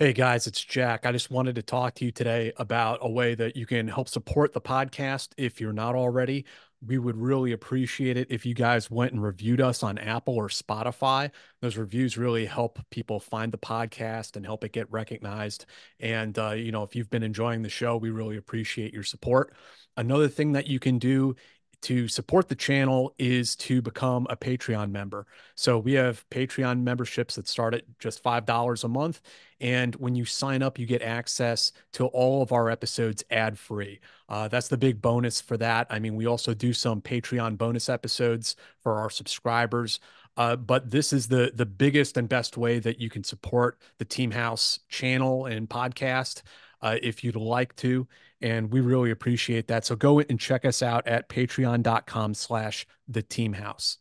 Hey guys, it's Jack. I just wanted to talk to you today about a way that you can help support the podcast if you're not already. We would really appreciate it if you guys went and reviewed us on Apple or Spotify. Those reviews really help people find the podcast and help it get recognized. And, you know, if you've been enjoying the show, we really appreciate your support. Another thing that you can do to support the channel is to become a Patreon member. So we have Patreon memberships that start at just $5 a month. And when you sign up, you get access to all of our episodes ad-free. That's the big bonus for that. I mean, we also do some Patreon bonus episodes for our subscribers. But this is the biggest and best way that you can support the Team House channel and podcast if you'd like to. And we really appreciate that. So go and check us out at patreon.com/theteamhouse.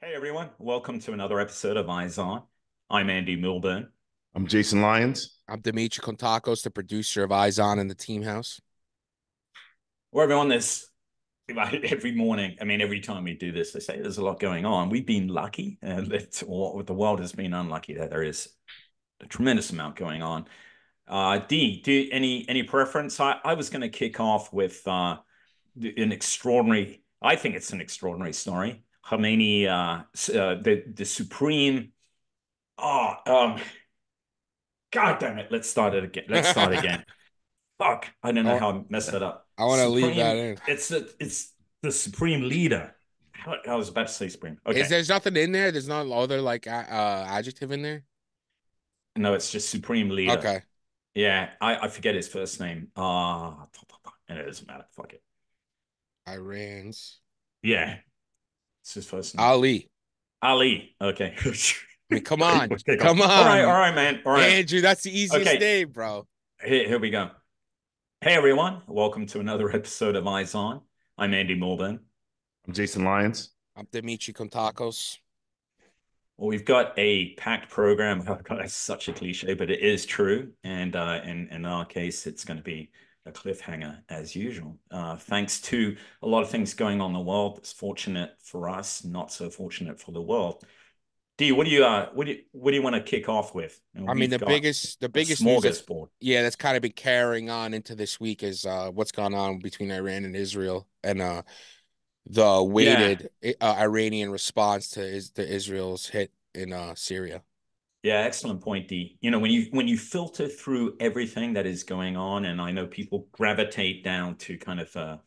Hey, everyone. Welcome to another episode of Eyes On. I'm Andy Milburn. I'm Jason Lyons. I'm Dimitri Kontakos, the producer of Eyes On and the Team House. Well, everyone, every morning, I mean, every time we do this, they say there's a lot going on. We've been lucky, and the world has been unlucky that there is a tremendous amount going on. D, do you, any preference? I was going to kick off with I think it's an extraordinary story. Khamenei, the Supreme. God damn it! Let's start again. Fuck! I don't know how I messed that up. I want to leave that in. It's the Supreme Leader. I was about to say Supreme. Okay. There's nothing in there? There's not other like adjective in there? No, it's just Supreme Leader. Okay. Yeah, I forget his first name. And it doesn't matter. Fuck it. Iran's. Yeah. It's his first name. Ali. Okay. I mean, come on. Come on. All right, man. All right. Andrew, that's the easiest name, bro. Here we go. Hey, everyone. Welcome to another episode of Eyes On. I'm Andy Milburn. I'm Jason Lyons. I'm Dimitri Kontakos. Well, we've got a packed program. Oh, God, that's such a cliche, but it is true. And in our case, it's going to be a cliffhanger as usual. Thanks to a lot of things going on in the world. It's fortunate for us, not so fortunate for the world. D, what do you want to kick off with? And I mean, the biggest smorgasbord. Yeah, that's kind of been carrying on into this week is what's gone on between Iran and Israel, and the weighted Iranian response to Israel's hit in Syria. Yeah, excellent point, D. You know, when you filter through everything that is going on, and I know people gravitate down to kind of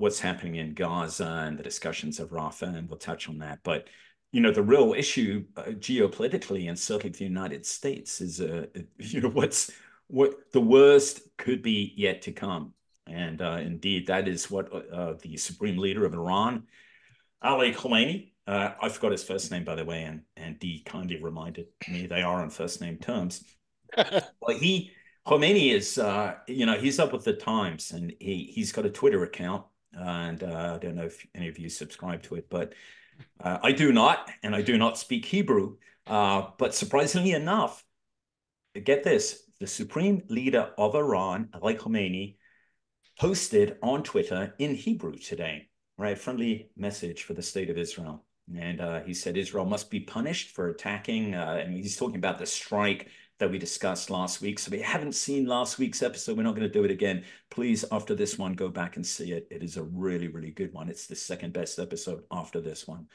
what's happening in Gaza and the discussions of Rafah, and we'll touch on that. But, you know, the real issue geopolitically, and certainly the United States, is, you know, what the worst could be yet to come. And indeed, that is what the Supreme Leader of Iran, Ali Khamenei, I forgot his first name, by the way, and D kindly reminded me they are on first name terms. Well, Khamenei is, you know, he's up with the times, and he's got a Twitter account, and I don't know if any of you subscribe to it, but I do not, and I do not speak Hebrew. But surprisingly enough, get this, the Supreme Leader of Iran, Ali Khamenei, posted on Twitter in Hebrew today, right? Friendly message for the state of Israel. And he said Israel must be punished for attacking. And he's talking about the strike that we discussed last week. So if you haven't seen last week's episode, we're not going to do it again. Please, after this one, go back and see it. It is a really, really good one. It's the second best episode after this one.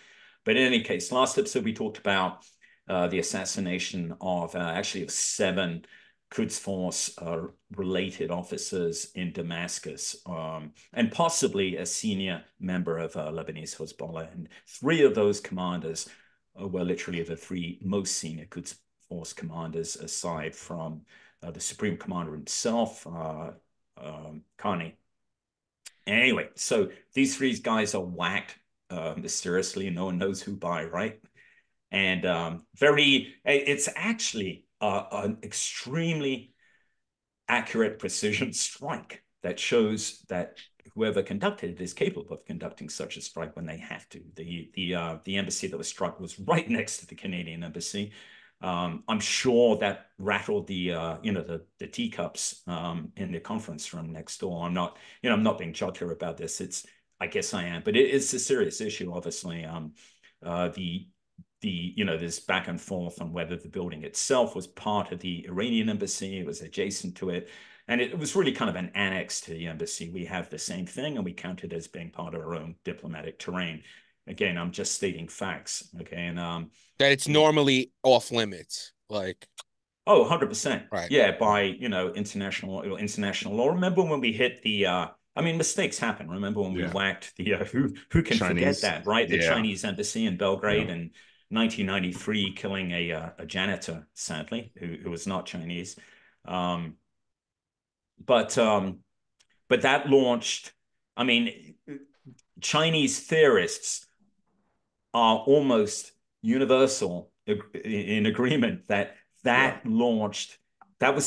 But in any case, last episode, we talked about the assassination of actually 7 Quds Force related officers in Damascus, and possibly a senior member of Lebanese Hezbollah. And 3 of those commanders were literally the 3 most senior Quds Force commanders, aside from the Supreme Commander himself, Qaani. Anyway, so these 3 guys are whacked mysteriously. No one knows who by, right? And it's actually an extremely accurate precision strike that shows that whoever conducted it is capable of conducting such a strike when they have to. The embassy that was struck was right next to the Canadian embassy. I'm sure that rattled the teacups in the conference room next door. I'm not being jocular about this. I guess I am, but it's a serious issue. Obviously, the this back and forth on whether the building itself was part of the Iranian embassy, it was adjacent to it, and it was really kind of an annex to the embassy. We have the same thing, and we count it as being part of our own diplomatic terrain. Again, I'm just stating facts, okay? And that it's normally off limits, like. Oh, 100%. Right. Yeah, by, international law. Remember when we hit the, mistakes happen. Remember when we whacked the, who can Chinese, forget that, right? The Chinese embassy in Belgrade in 1993, killing a janitor, sadly, who was not Chinese. But that launched, Chinese theorists are almost universal in agreement that was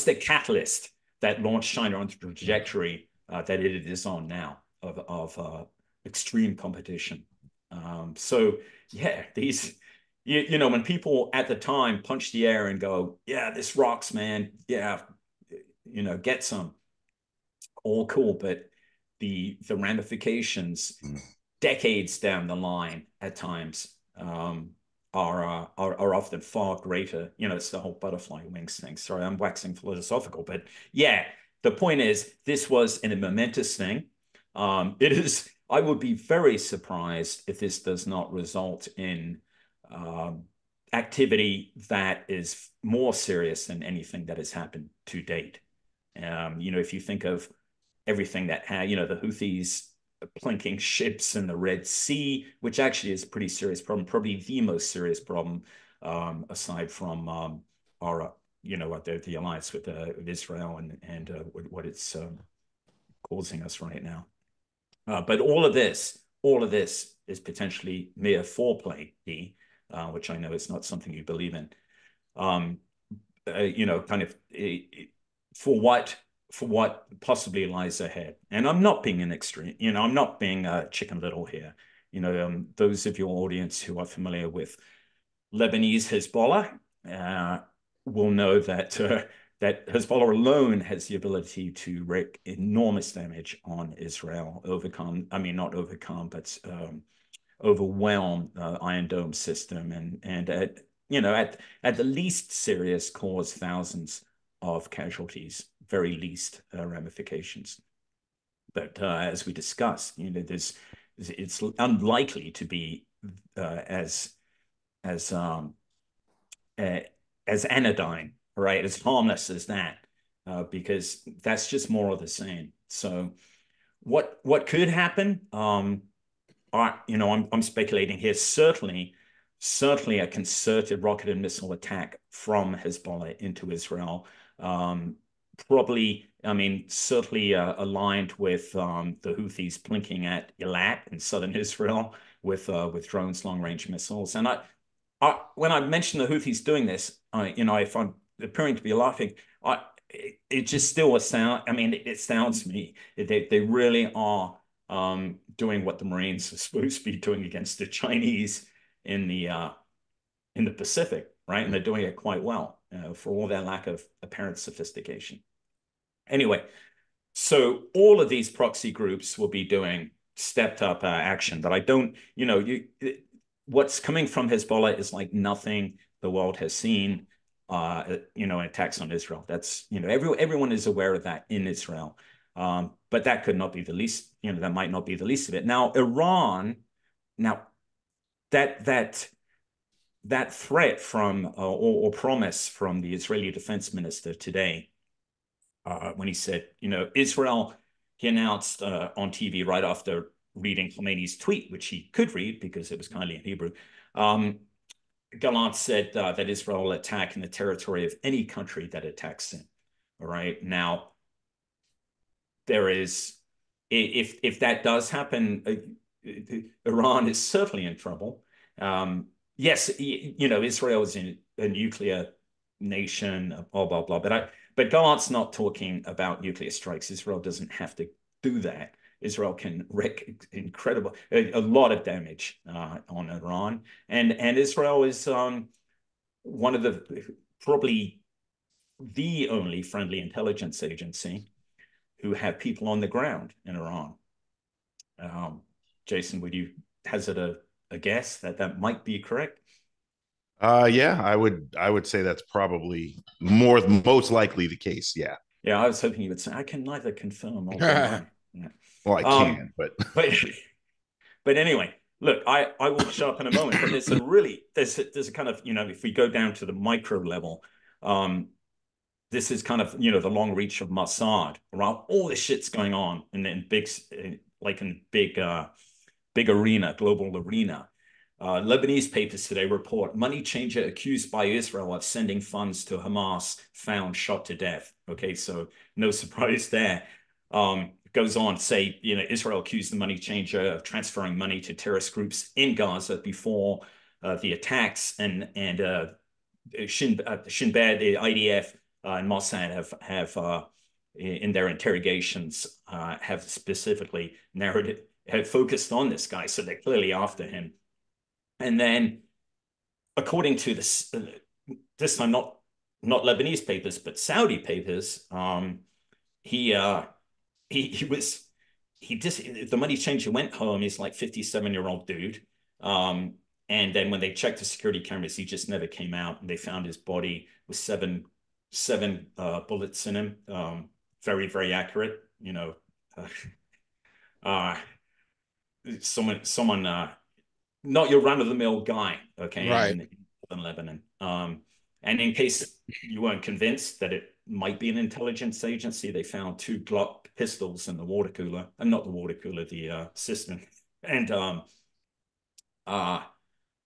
the catalyst that launched China on the trajectory that it is on now of extreme competition. When people at the time punch the air and go, yeah, this rocks, man. Yeah, get some. All cool, but the ramifications decades down the line at times are often far greater. It's the whole butterfly wings thing. Sorry, I'm waxing philosophical, but yeah, the point is this was a momentous thing. It is. I would be very surprised if this does not result in activity that is more serious than anything that has happened to date. If you think of everything that had, the Houthis plinking ships in the Red Sea, which actually is a pretty serious problem, probably the most serious problem, aside from the alliance with Israel and what it's causing us right now. But all of this is potentially mere foreplay, which I know is not something you believe in. For what possibly lies ahead. And I'm not being an extreme, I'm not being Chicken Little here. Those of your audience who are familiar with Lebanese Hezbollah will know that Hezbollah alone has the ability to wreak enormous damage on Israel, overwhelm the Iron Dome system and at the least serious cause thousands of casualties, very least ramifications. But as we discussed, it's unlikely to be as anodyne, right? As harmless as that, because that's just more of the same. So, what could happen? I'm speculating here. Certainly, a concerted rocket and missile attack from Hezbollah into Israel. Certainly aligned with the Houthis plinking at Eilat in southern Israel with drones, long-range missiles. And I when I mention the Houthis doing this, if I'm appearing to be laughing, it just still sounds. It sounds to me they really are doing what the Marines are supposed to be doing against the Chinese in the Pacific, right? And they're doing it quite well. For all their lack of apparent sophistication. Anyway, so all of these proxy groups will be doing stepped up action, but what's coming from Hezbollah is like nothing the world has seen, attacks on Israel. That's, everyone is aware of that in Israel, but that could not be the least, that might not be the least of it. Now, Iran, that threat from or promise from the Israeli defense minister today, when he said, Israel, he announced on TV right after reading Khamenei's tweet, which he could read because it was kindly in Hebrew. Gallant said that Israel will attack in the territory of any country that attacks him. All right. Now, if that does happen, Iran is certainly in trouble. Yes, Israel is a nuclear nation, blah, blah, blah. But Gallant's not talking about nuclear strikes. Israel doesn't have to do that. Israel can wreak a lot of damage on Iran. And Israel is one of probably the only friendly intelligence agency who have people on the ground in Iran. Jason, would you hazard a guess that might be correct? Yeah, I would say that's probably most likely the case. Yeah. Yeah, I was hoping you would say I can neither confirm or deny. Yeah. Well, I can, but anyway, look, I will shut up in a moment. But there's a really there's a kind of, you know, if we go down to the micro level, this is kind of, you know, the long reach of Mossad around all this shit's going on in big arena, global arena. Lebanese papers today report money changer accused by Israel of sending funds to Hamas found shot to death. Okay, so no surprise there. Goes on to say, you know, Israel accused the money changer of transferring money to terrorist groups in Gaza before the attacks, and Shin Bet, the IDF, and Mossad have in their interrogations have specifically focused on this guy, so they're clearly after him. And then, according to this time not Lebanese papers but Saudi papers, the money changer went home. He's like 57-year-old dude, and then when they checked the security cameras, he just never came out, and they found his body with seven bullets in him. Very, very accurate, you know. Someone not your run-of-the-mill guy, okay, right, in Lebanon. And in case you weren't convinced that it might be an intelligence agency, they found two Glock pistols in the water cooler, and not the water cooler, the cistern, and the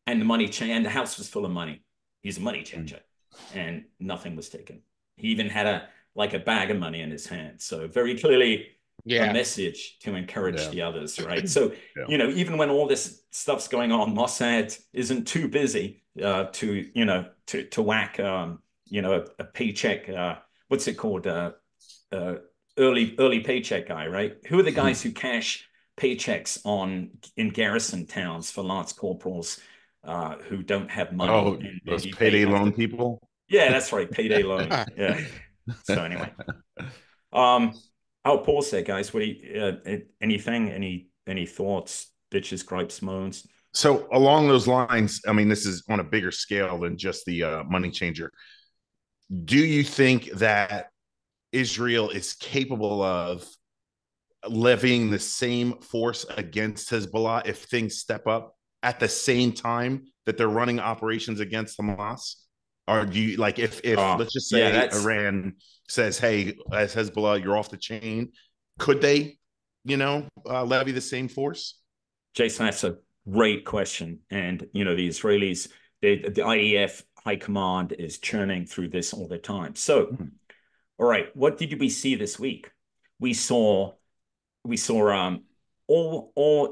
money changer, and the house was full of money. He's a money changer, and nothing was taken. He even had a bag of money in his hand, so very clearly. Yeah. A message to encourage the others, right? So, you know, even when all this stuff's going on, Mossad isn't too busy to whack, a paycheck. What's it called? Early paycheck guy, right? Who are the guys who cash paychecks in garrison towns for lance corporals who don't have money? Oh, those payday loan people. Yeah, that's right, payday loan. Yeah. So anyway, I'll pause there, guys. What do you, anything? Any thoughts? Bitches, gripes, moans. So along those lines, I mean, this is on a bigger scale than just the money changer. Do you think that Israel is capable of levying the same force against Hezbollah if things step up at the same time that they're running operations against Hamas? Or do you, like, if let's just say Iran says, hey, as Hezbollah, you're off the chain, could they, levy the same force? Jason, that's a great question. And, you know, the Israelis, the IDF high command is churning through this all the time. So, all right, what did we see this week? We saw all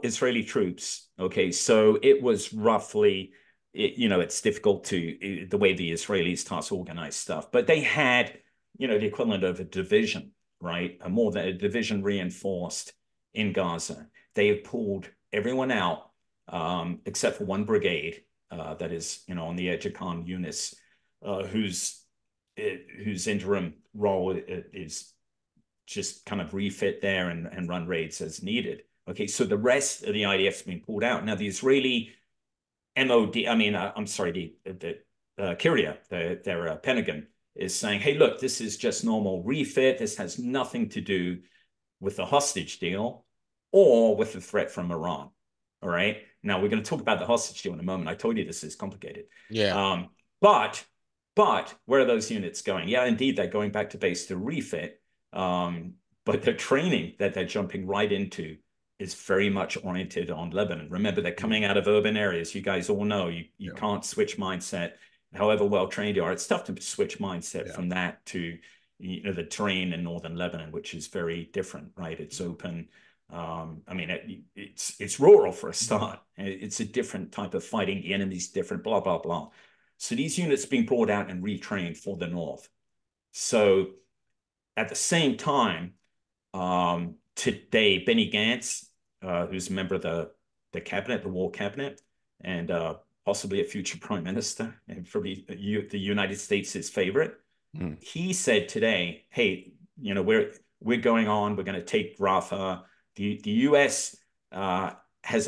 Israeli troops. Okay, so it was roughly... it's difficult the way the Israelis start to organize stuff, but they had, the equivalent of a division, right? More than a division reinforced in Gaza. They have pulled everyone out, except for one brigade that is, on the edge of Khan Yunis, whose interim role is just kind of refit there and run raids as needed. Okay, so the rest of the IDF's been pulled out. Now, the Israeli Kyria, their Pentagon, is saying, hey, look, this is just normal refit. This has nothing to do with the hostage deal or with the threat from Iran. All right. Now, we're going to talk about the hostage deal in a moment. I told you this is complicated. Yeah. But where are those units going? Yeah, indeed, they're going back to base to refit. But the training that they're jumping right into is very much oriented on Lebanon. Remember, they're coming out of urban areas. You guys all know you can't switch mindset, however well-trained you are. It's tough to switch mindset from that to, the terrain in northern Lebanon, which is very different, right? It's open. It's rural for a start. It's a different type of fighting. The enemy's different, blah, blah, blah. So these units being brought out and retrained for the north. So at the same time, today, Benny Gantz, who's a member of the cabinet, the war cabinet, and possibly a future prime minister, and probably the United States' his favorite. He said today, hey, we're going on. We're going to take Rafah. The U.S. hasn't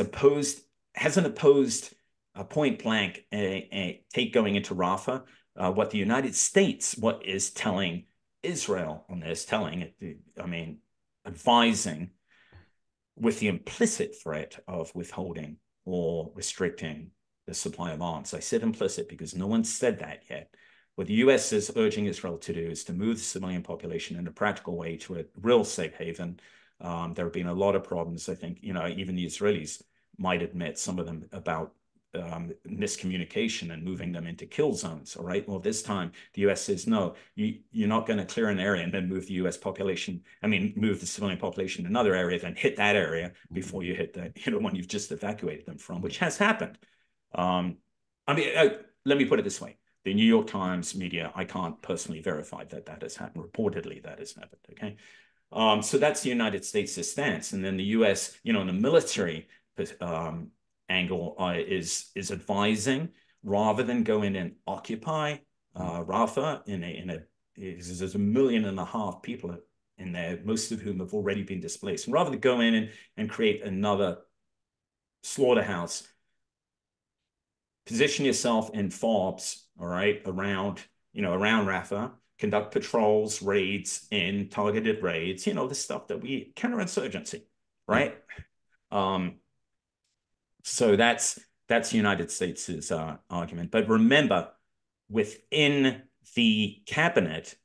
opposed point blank take going into Rafah. What the United States, what is telling Israel on this, advising with the implicit threat of withholding or restricting the supply of arms. I said implicit because no one said that yet. What the US is urging Israel to do is to move the civilian population in a practical way to a real safe haven. There have been a lot of problems. I think, even the Israelis might admit, some of them, about miscommunication and moving them into kill zones. All right. Well, this time the US says, no, you're not going to clear an area and then move the US population. Move the civilian population to another area, then hit that area before you hit the one you've just evacuated them from, which has happened. Let me put it this way. The New York Times media, I can't personally verify that that has happened. Reportedly, that has happened. Okay. So that's the United States' stance. And then the US, in the military angle, is advising rather than go in and occupy Rafah. There's 1.5 million people in there, most of whom have already been displaced. And rather than go in and create another slaughterhouse, position yourself in FOBs, all right, around Rafah, conduct patrols, raids, targeted raids, the stuff that we, counterinsurgency, right? So that's the United States' argument. But remember, within the cabinet,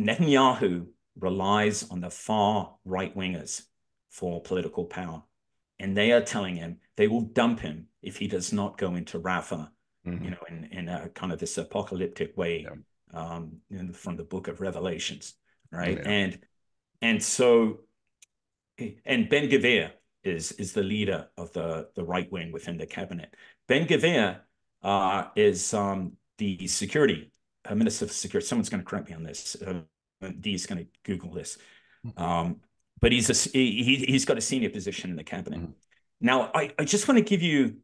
Netanyahu relies on the far right-wingers for political power. And they are telling him they will dump him if he does not go into Rafah, in a kind of this apocalyptic way, from the Book of Revelations, right? Yeah. And Ben-Gvir is the leader of the right wing within the cabinet. Ben-Gvir is the security minister for security. Someone's going to correct me on this. Dee's going to Google this, but he's got a senior position in the cabinet. Now, I just want to give you.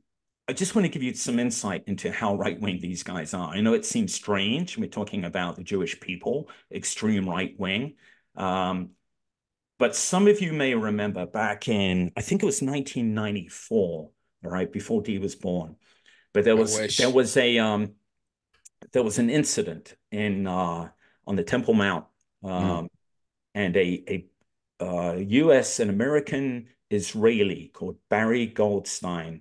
I just want to give you some insight into how right-wing these guys are. I know it seems strange. We're talking about the Jewish people, extreme right-wing. But some of you may remember back in, I think it was 1994, all right, before Dee was born. But there was an incident in on the Temple Mount, and a U.S. and American Israeli called Barry Goldstein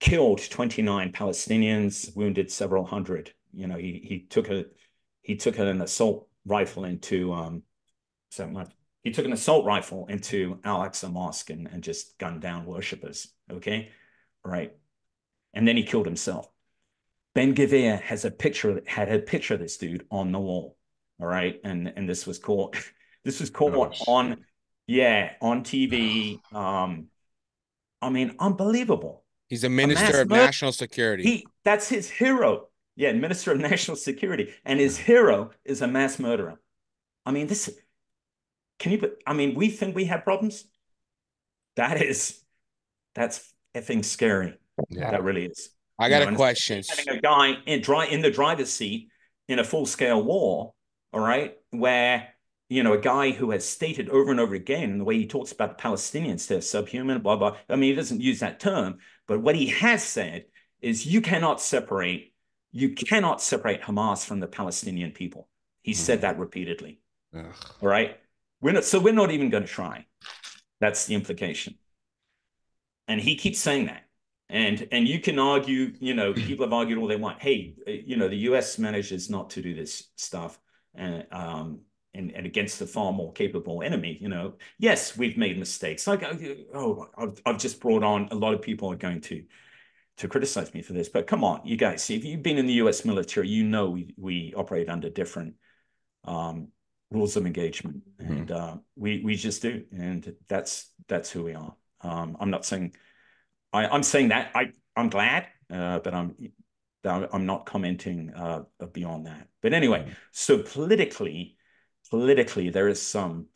killed 29 Palestinians, wounded several hundred. He took an assault rifle into he took an assault rifle into Al-Aqsa Mosque and just gunned down worshippers. Okay, right, and then he killed himself. Ben-Gvir had a picture of this dude on the wall. All right, and this was caught. This was caught on TV. Unbelievable. He's a minister of national security. That's his hero. Yeah, minister of national security. And his hero is a mass murderer. We think we have problems. That's effing scary. Yeah. That really is. I got a question. Having a guy in the driver's seat in a full-scale war, all right, where, a guy who has stated over and over again, the way he talks about Palestinians, they're subhuman, blah, blah. He doesn't use that term. But what he has said is you cannot separate Hamas from the Palestinian people. He said that repeatedly. Ugh. All right. We're not even going to try. That's the implication. And he keeps saying that. And you can argue, people have argued all they want. Hey, the US manages not to do this stuff and against a far more capable enemy, Yes, we've made mistakes. Like, I've just brought on a lot of people are going to criticize me for this, but come on, you guys. If you've been in the U.S. military, we operate under different rules of engagement, and we just do, and that's who we are. I'm not saying I'm saying that I'm glad, but I'm not commenting beyond that. But anyway, so politically. There is some,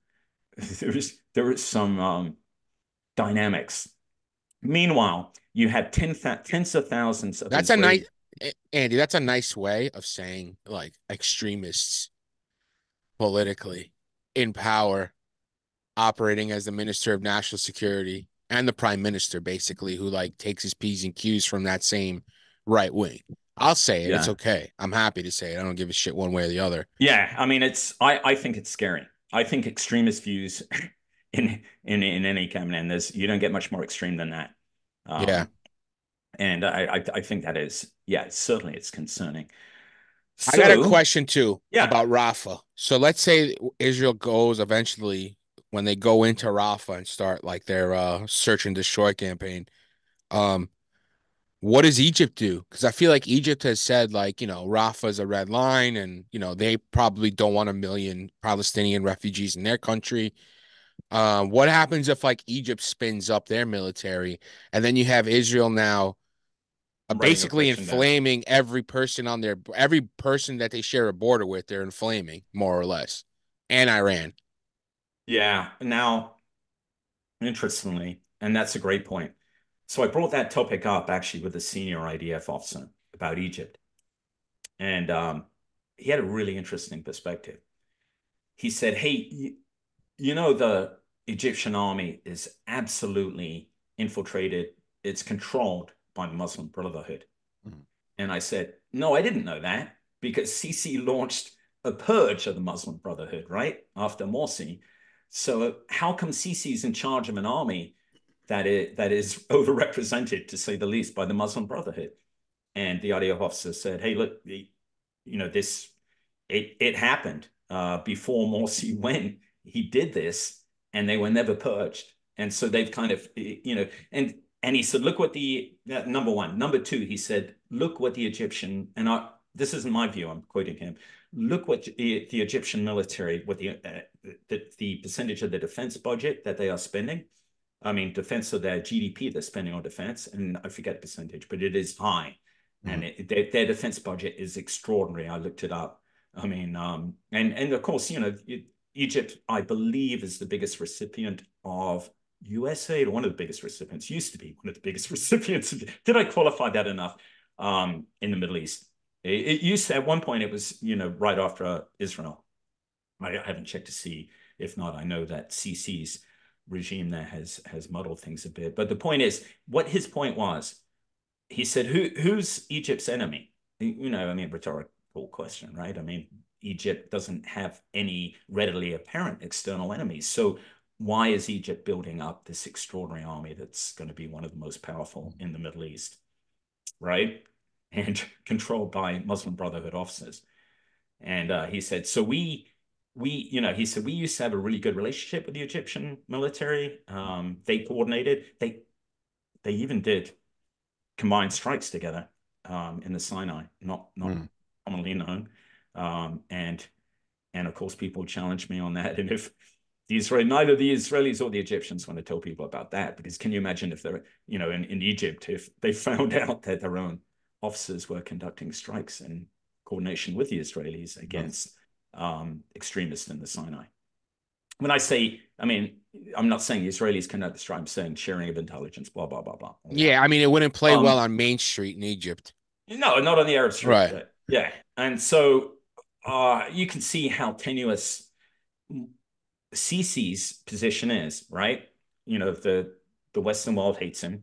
there is some dynamics. Meanwhile, you have tens of thousands of. That's a nice, Andy. That's a nice way of saying like extremists, politically in power, operating as the minister of national security and the prime minister, basically, who like takes his P's and Q's from that same right wing. I'll say it. Yeah. It's okay. I'm happy to say it. I don't give a shit one way or the other. Yeah. I mean, it's, I think it's scary. I think extremist views in any cabinet, and there's, you don't get much more extreme than that. Yeah. And I think that is, yeah, certainly it's concerning. So, I got a question too about Rafah. So let's say Israel goes eventually, when they go into Rafah and start like their search and destroy campaign. What does Egypt do? Because I feel like Egypt has said, like, you know, Rafah is a red line, and, you know, they probably don't want 1 million Palestinian refugees in their country. What happens if, like, Egypt spins up their military, and then you have Israel now basically inflaming every person on their, every person that they share a border with, they're inflaming, more or less, and Iran. Yeah. Now, interestingly, and that's a great point. So I brought that topic up actually with a senior IDF officer about Egypt. And he had a really interesting perspective. He said, hey, you know, the Egyptian army is absolutely infiltrated. It's controlled by the Muslim Brotherhood. Mm-hmm. And I said, no, I didn't know that, because Sisi launched a purge of the Muslim Brotherhood, right? After Morsi. So how come Sisi's in charge of an army that is overrepresented, to say the least, by the Muslim Brotherhood? And the IDF officer said, hey, look, you know, this, it happened before Morsi went, he did this, and they were never purged. And so they've kind of, you know, and he said, look what the, number one. Number two, he said, look what the Egyptian, and this isn't my view, I'm quoting him, look what the Egyptian military, what the percentage of the defense budget that they are spending, I mean, defense of their GDP they're spending on defense, and I forget the percentage, but it is high. Mm-hmm. And their defense budget is extraordinary. I looked it up. I mean, and of course, you know, Egypt, I believe, is the biggest recipient of US aid, one of the biggest recipients, used to be one of the biggest recipients. Did I qualify that enough? In the Middle East. It used to, at one point, it was, you know, right after Israel. I haven't checked to see. If not, I know that Sisi's regime there has muddled things a bit. But the point is, what his point was, he said, who's Egypt's enemy? You know, I mean, rhetorical question, right? I mean, Egypt doesn't have any readily apparent external enemies. So why is Egypt building up this extraordinary army that's going to be one of the most powerful in the Middle East, right? And controlled by Muslim Brotherhood officers. And he said, so we, you know, he said, we used to have a really good relationship with the Egyptian military. They coordinated, they even did combined strikes together in the Sinai, not commonly known. And of course, people challenge me on that. And if neither the Israelis or the Egyptians want to tell people about that, because can you imagine if they're, you know, in Egypt, if they found out that their own officers were conducting strikes in coordination with the Israelis against extremists in the Sinai. When I say, I mean, I'm not saying Israelis conduct the strike, I'm saying sharing of intelligence, blah, blah, blah, blah. Yeah, I mean, it wouldn't play well on Main Street in Egypt. No, not on the Arab Street. Right. Yeah. And so you can see how tenuous Sisi's position is, right? You know, the Western world hates him.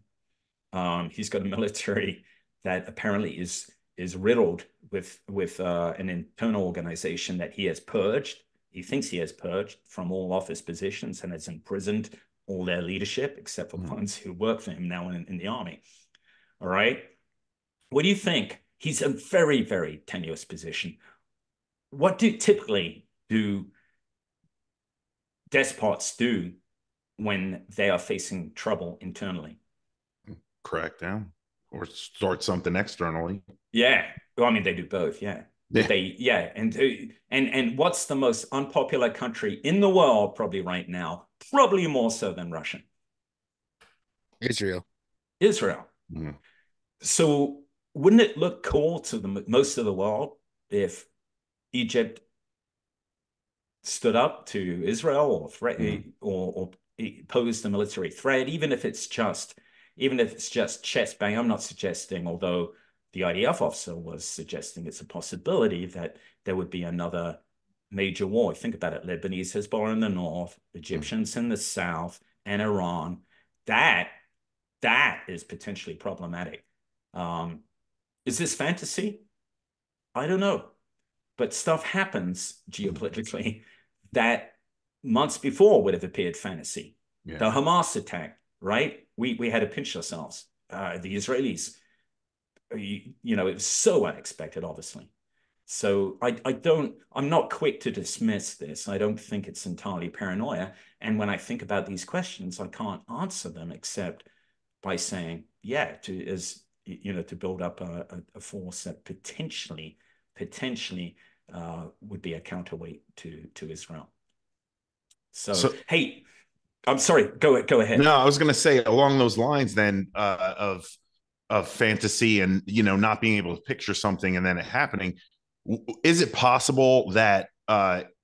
He's got a military that apparently is riddled with an internal organization that he has purged. He thinks he has purged from all office positions and has imprisoned all their leadership, except for ones who work for him now in the army. All right. What do you think? He's a very, very tenuous position. What do despots do when they are facing trouble internally? Crack down. Or start something externally. Yeah, well, I mean, they do both. Yeah, yeah. And what's the most unpopular country in the world probably right now? Probably more so than Russia. Israel. Mm. So wouldn't it look cool to the most of the world if Egypt stood up to Israel or or posed a military threat, even if it's just chess bang? I'm not suggesting, although the IDF officer was suggesting it's a possibility that there would be another major war. Think about it. Lebanese Hezbollah in the north, Egyptians in the south, and Iran. that is potentially problematic. Is this fantasy? I don't know. But stuff happens geopolitically that months before would have appeared fantasy. Yeah. The Hamas attack, right? We had to pinch ourselves. The Israelis, you know, it was so unexpected, obviously. So I'm not quick to dismiss this. I don't think it's entirely paranoia. And when I think about these questions, I can't answer them except by saying, yeah, to build up a force that potentially would be a counterweight to Israel. So hey, I'm sorry, go ahead. No, I was going to say along those lines then of fantasy and, you know, not being able to picture something and then it happening. Is it possible that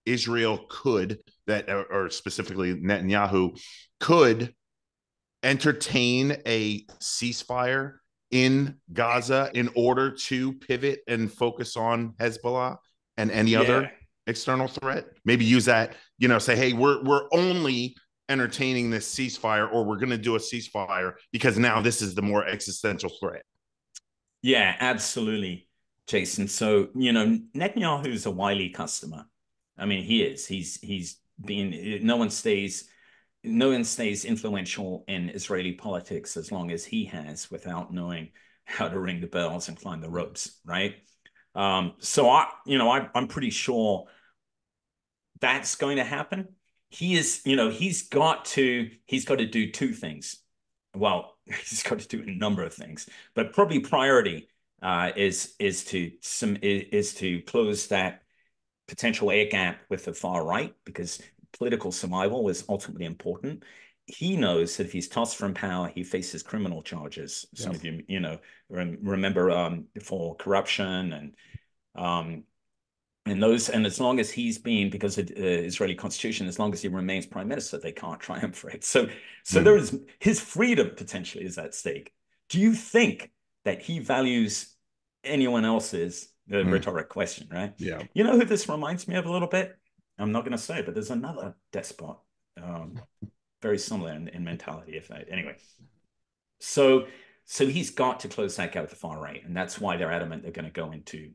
Israel or specifically Netanyahu could entertain a ceasefire in Gaza in order to pivot and focus on Hezbollah and any other external threat? Maybe use that, you know, say, hey, we're only entertaining this ceasefire, or we're going to do a ceasefire because now this is the more existential threat. Yeah, absolutely, Jason. So, you know, Netanyahu's a wily customer. I mean, he is. He's been. No one stays influential in Israeli politics as long as he has without knowing how to ring the bells and climb the ropes, right? So I'm pretty sure that's going to happen. He is, you know, he's got to do two things. Well, he's got to do a number of things, but probably priority is to close that potential air gap with the far right, because political survival is ultimately important. He knows that if he's tossed from power, he faces criminal charges. Some of you, you know, remember for corruption and those. And as long as he's been, because of the Israeli constitution, as long as he remains prime minister, they can't triumvirate. So there is, his freedom potentially is at stake. Do you think that he values anyone else's? The rhetoric question, right? Yeah. You know who this reminds me of a little bit? I'm not going to say, but there's another despot, very similar in mentality, if that. Anyway, so he's got to close that gap with the far right, and that's why they're adamant they're going to go into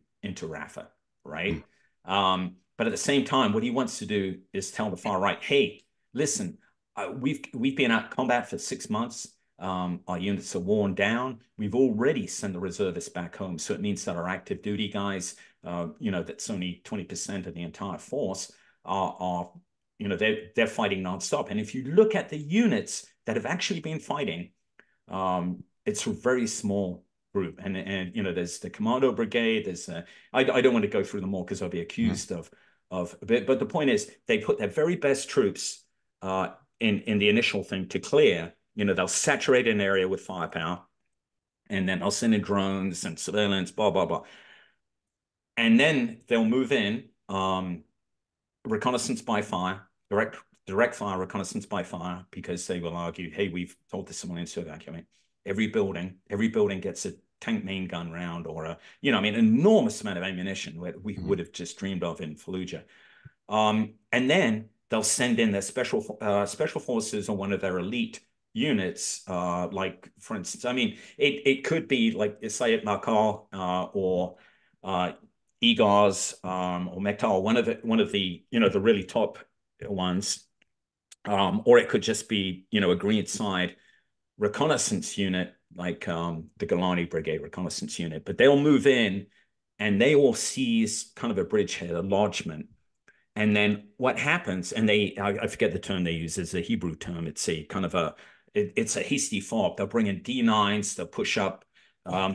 Rafah, right? But at the same time, what he wants to do is tell the far right, hey, listen, we've been out of combat for 6 months. Our units are worn down. We've already sent the reservists back home, so it means that our active duty guys, you know, that's only 20% of the entire force. Are you know, they're fighting nonstop. And if you look at the units that have actually been fighting, it's a very small group. And you know, there's the commando brigade. There's I don't want to go through them all because I'll be accused of a bit. But the point is, they put their very best troops in the initial thing to clear. You know, they'll saturate an area with firepower, and then they'll send in drones and surveillance, blah blah blah. And then they'll move in reconnaissance by fire, direct fire, reconnaissance by fire, because they will argue, hey, we've told the civilians to evacuate. Every building gets a tank main gun round or a, you know, I mean, enormous amount of ammunition we would have just dreamed of in Fallujah. And then they'll send in their special forces or one of their elite units, like, for instance, I mean, it could be like Sayed Makar or Egars or Mektal, one of the you know, the really top ones, or it could just be, you know, a greenside reconnaissance unit like the Gallant Brigade reconnaissance unit. But they'll move in and they will seize kind of a bridgehead, a lodgment. And then what happens, and I forget the term they use, is a Hebrew term. It's a kind of it's a hasty fob. They'll bring in D9s, they'll push up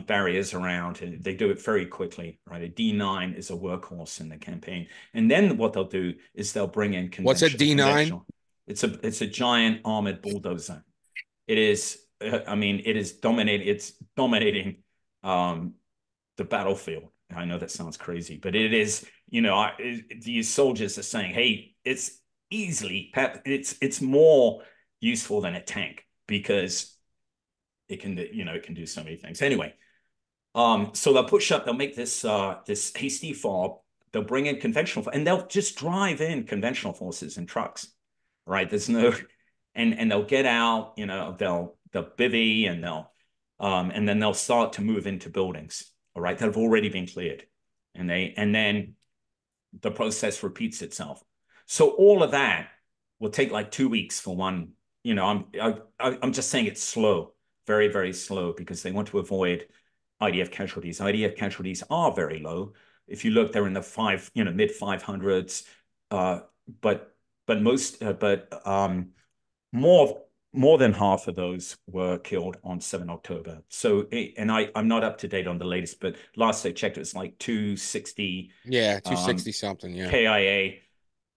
barriers around, and they do it very quickly, right? A D9 is a workhorse in the campaign. And then what they'll do is they'll bring in conventional. What's a D9? It's a giant armored bulldozer. It is, it's dominating the battlefield. I know that sounds crazy, but it is, you know, these soldiers are saying, hey, it's easily, it's more useful than a tank because it can do so many things. Anyway, so they'll push up, they'll make this hasty fob, they'll bring in conventional, and they'll just drive in conventional forces in trucks, right? There's no, and they'll get out, you know, they'll bivvy and they'll, and then they'll start to move into buildings, all right, that have already been cleared. And they, and then the process repeats itself. So all of that will take like 2 weeks for one, you know, I'm just saying it's slow, very, very slow, because they want to avoid IDF casualties. IDF casualties are very low. If you look, they're in the mid 500s, more than half of those were killed on 7 October. So, and I'm not up to date on the latest, but last I checked, it was like 260. Yeah, 260 something, yeah. KIA.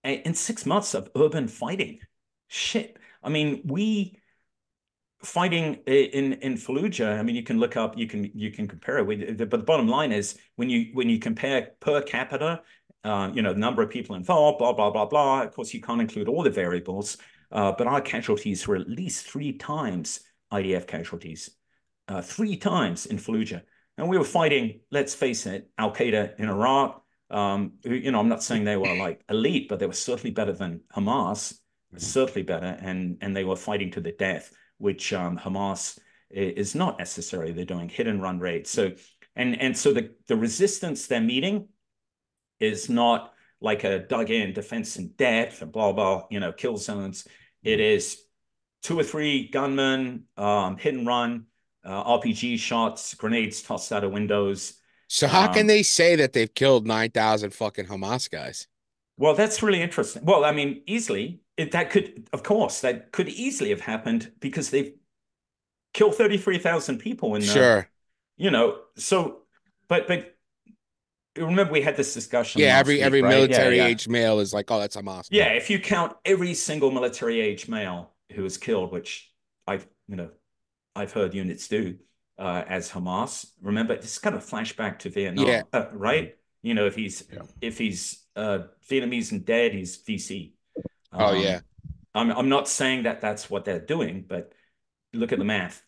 And 6 months of urban fighting. Shit. I mean, we fighting in Fallujah, I mean, you can look up, you can compare it with, but the bottom line is when you compare per capita, you know, the number of people involved, blah, blah, blah, blah. Of course, you can't include all the variables. But our casualties were at least 3 times IDF casualties, 3 times in Fallujah. And we were fighting, let's face it, Al-Qaeda in Iraq. You know, I'm not saying they were like elite, but they were certainly better than Hamas, certainly better. And they were fighting to the death, which Hamas is not necessarily. They're doing hit and run raids. So, and so the resistance they're meeting is not like a dug-in defense in depth and blah, blah, you know, kill zones. It is 2 or 3 gunmen, hit and run, RPG shots, grenades tossed out of windows. So how can they say that they've killed 9,000 fucking Hamas guys? Well, that's really interesting. Well, I mean, easily, that could easily have happened because they've killed 33,000 people in there. Sure. You know, so, but, remember we had this discussion. Yeah, every right? military-aged male is like, oh, that's Hamas. Yeah, if you count every single military-aged male who was killed, which I've heard units do as Hamas. Remember, this is kind of a flashback to Vietnam, yeah. Right? You know, if he's Vietnamese and dead, he's VC. Oh yeah. I'm not saying that that's what they're doing, but look at the math.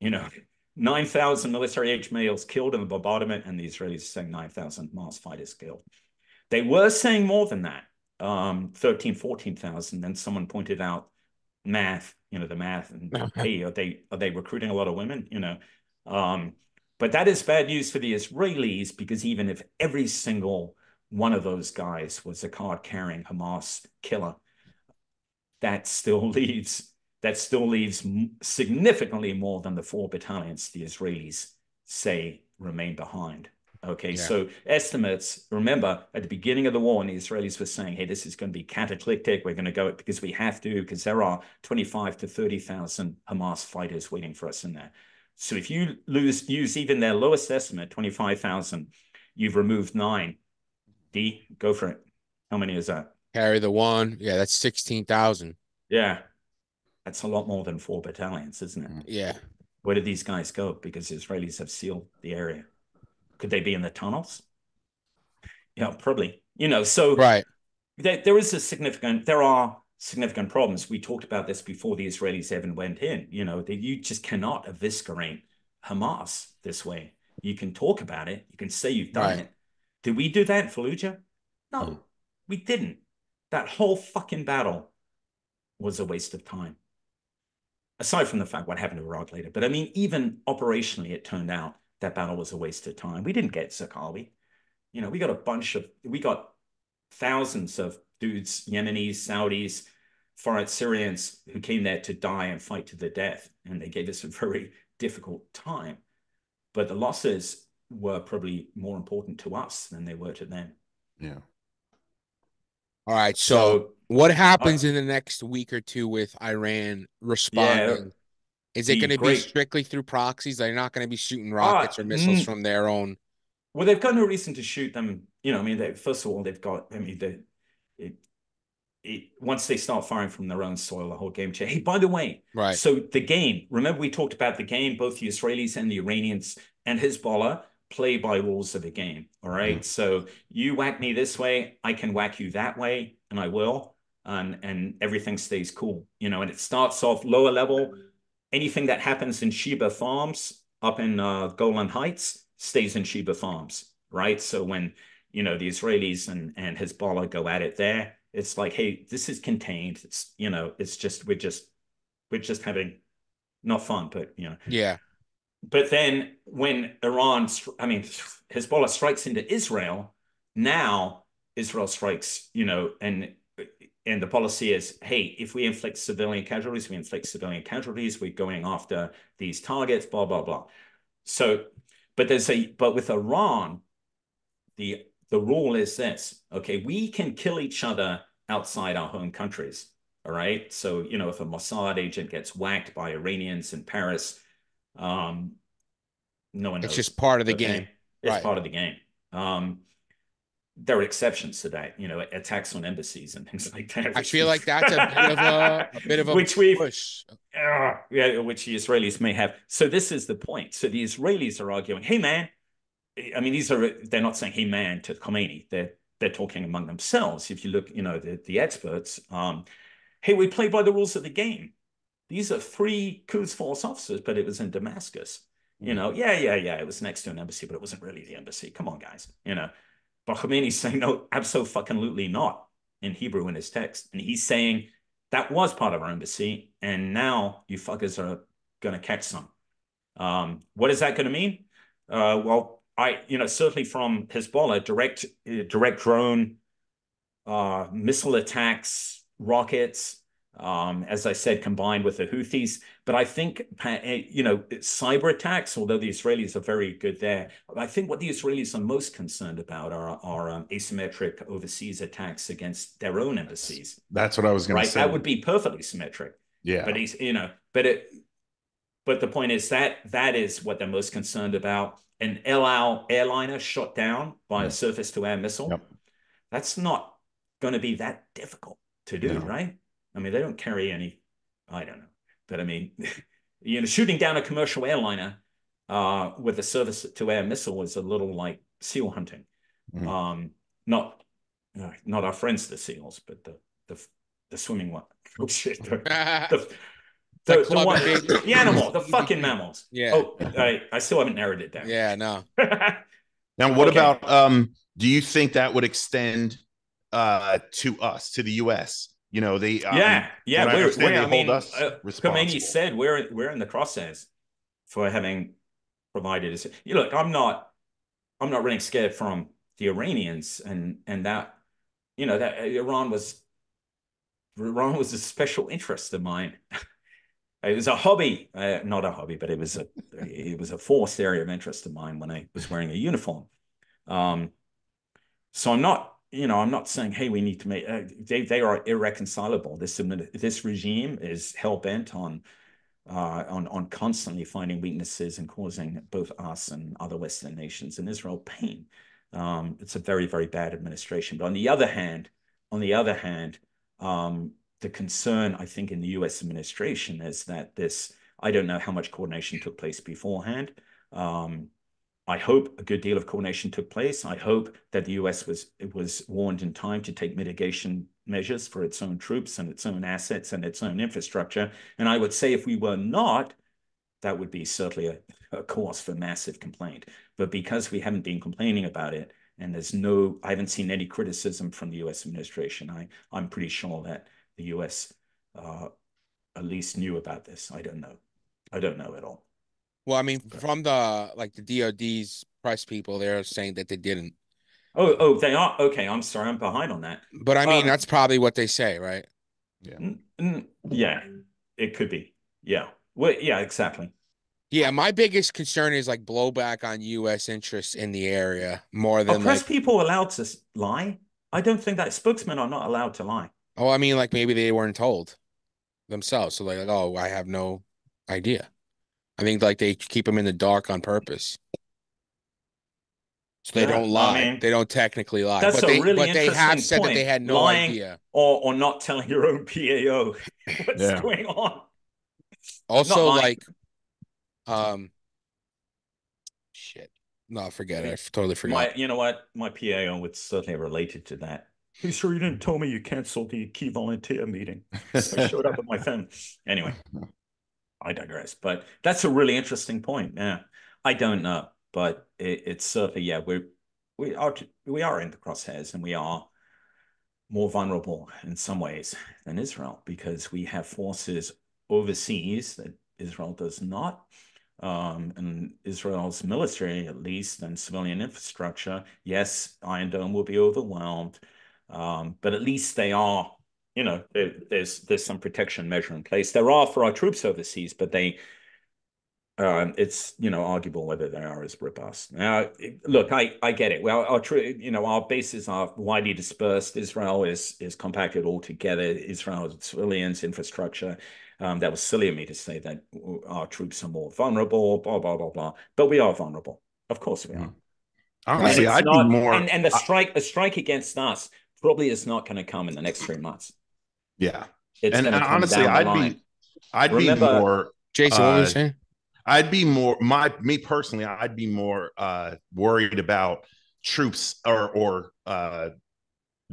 You know. 9,000 military-aged males killed in the bombardment, and the Israelis are saying 9,000 Hamas fighters killed. They were saying more than that, 13,000, 14,000. Then someone pointed out math, you know, the math, and hey, are they recruiting a lot of women? You know, but that is bad news for the Israelis, because even if every single one of those guys was a card-carrying Hamas killer, that still leaves significantly more than the 4 battalions the Israelis say remain behind. Okay, yeah. So estimates, remember, at the beginning of the war, and the Israelis were saying, hey, this is going to be cataclysmic. We're going to go because we have to, because there are 25,000 to 30,000 Hamas fighters waiting for us in there. So if you use even their lowest estimate, 25,000, you've removed 9. D, go for it. How many is that? Carry the 1. Yeah, that's 16,000. Yeah. That's a lot more than 4 battalions, isn't it? Yeah. Where did these guys go? Because the Israelis have sealed the area. Could they be in the tunnels? Yeah, probably. You know, so right. There are significant problems. We talked about this before the Israelis even went in. You know, you just cannot eviscerate Hamas this way. You can talk about it. You can say you've done it. Did we do that in Fallujah? No, we didn't. That whole fucking battle was a waste of time. Aside from the fact what happened to Iraq later. But I mean, even operationally, it turned out that battle was a waste of time. We didn't get Zarqawi. You know, we got thousands of dudes, Yemenis, Saudis, foreign Syrians who came there to die and fight to the death. And they gave us a very difficult time. But the losses were probably more important to us than they were to them. Yeah. All right. So what happens in the next week or two with Iran responding? Yeah, is it going to be strictly through proxies? They're not going to be shooting rockets or missiles from their own. Well, they've got no reason to shoot them. You know, I mean, first of all, they've got, I mean, once they start firing from their own soil, the whole game changes. Hey, by the way, right. So the game, remember we talked about the game, both the Israelis and the Iranians and Hezbollah play by rules of the game. All right. So you whack me this way, I can whack you that way, and I will. And everything stays cool, you know, and it starts off lower level. Anything that happens in Sheba Farms up in Golan Heights stays in Sheba Farms, right? So when, you know, the Israelis and Hezbollah go at it there, it's like, hey, this is contained. It's, you know, it's just, we're just we're just having not fun, but you know. Yeah. But then when Iran, I mean, Hezbollah strikes into Israel, now Israel strikes, you know, and the policy is, hey, if we inflict civilian casualties, we're going after these targets, blah, blah, blah. So, but there's a, but with Iran, the rule is this, okay, we can kill each other outside our home countries, all right? So, you know, if a Mossad agent gets whacked by Iranians in Paris, no one knows. It's just part of the game. It's part of the game. There are exceptions to that, you know, attacks on embassies and things like that. I feel like that's a bit of a which push. Which the Israelis may have. So this is the point. So the Israelis are arguing, hey, man, I mean, they're not saying, hey, man, to Khomeini. They're talking among themselves. If you look, you know, the experts, hey, we play by the rules of the game. These are three Quds Force officers, but it was in Damascus. You know, yeah. It was next to an embassy, but it wasn't really the embassy. Come on, guys, you know. But Khomeini's saying, no, abso-fucking-lutely not, in Hebrew in his text. And he's saying, that was part of our embassy, and now you fuckers are going to catch some. What is that going to mean? Well, you know, certainly from Hezbollah, direct drone, missile attacks, rockets, as I said, combined with the Houthis. But I think, you know, cyber attacks, although the Israelis are very good there, I think what the Israelis are most concerned about are asymmetric overseas attacks against their own embassies. That's what I was going to say. That would be perfectly symmetric. Yeah. But, you know, but the point is that is what they're most concerned about. An El Al airliner shot down by a surface-to-air missile. Yep. That's not going to be that difficult to do, right? I mean, they don't carry any, I don't know. But I mean, you know, shooting down a commercial airliner with a surface-to-air missile is a little like seal hunting. Mm-hmm. Not our friends, the seals, but the swimming one. Oh, shit. The one, the animal, the fucking mammals. Yeah. Oh, I still haven't narrowed it down. Yeah, no. Now, what about, do you think that would extend to us, to the U.S.? You know, they hold us responsible. Khomeini said we're in the crosshairs for having provided. You look, I'm not really scared from the Iranians, and that, you know, that Iran was a special interest of mine. It was a hobby, not a hobby, but it was a forced area of interest of mine when I was wearing a uniform. So I'm not. You know, I'm not saying, hey, we need to make, they are irreconcilable. This regime is hell-bent on constantly finding weaknesses and causing both us and other Western nations and Israel pain. It's a very, very bad administration. But on the other hand, the concern, I think, in the U.S. administration is that this, I don't know how much coordination took place beforehand. I hope a good deal of coordination took place. I hope that the U.S. was warned in time to take mitigation measures for its own troops and its own assets and its own infrastructure. And I would say if we were not, that would be certainly a cause for massive complaint. But because we haven't been complaining about it, and I haven't seen any criticism from the U.S. administration, I'm pretty sure that the U.S. At least knew about this. I don't know at all. Well, I mean, from the DOD's press people, they're saying that they didn't. Oh, they are? Okay, I'm sorry. I'm behind on that. But I mean, that's probably what they say, right? Yeah. Yeah, it could be. Yeah. Well, yeah, exactly. Yeah, my biggest concern is like blowback on U.S. interests in the area more than— Are press people allowed to lie? I don't think that spokesmen are not allowed to lie. Oh, I mean, like maybe they weren't told themselves. So like, oh, I have no idea. I think like they keep them in the dark on purpose, so they don't lie. I mean, they don't technically lie. That's but they have said that they had no idea, or not telling your own PAO what's going on. Also, like, shit. No, forget it. I totally forgot. You know what? My PAO was certainly related to that. Are you sure you didn't tell me you canceled the key volunteer meeting? I showed up with my phone. Anyway. I digress, but that's a really interesting point. Yeah, I don't know, but it's certainly, yeah, we are in the crosshairs, and we are more vulnerable in some ways than Israel because we have forces overseas that Israel does not. And Israel's military, at least, and civilian infrastructure, yes, Iron Dome will be overwhelmed, but at least they are, you know, there's some protection measure in place. There are for our troops overseas, but they, it's, you know, arguable whether they are as robust. Now, look, I get it. Well, our bases are widely dispersed. Israel is compacted all together. Israel's civilians, infrastructure. That was silly of me to say that our troops are more vulnerable, blah, blah, blah, blah. But we are vulnerable. Of course we are. Honestly, I'd be more... And a strike against us probably is not going to come in the next 3 months. Yeah. It's and honestly, I'd be more... Jason, what were you saying? I'd be more... Me personally, I'd be more worried about troops or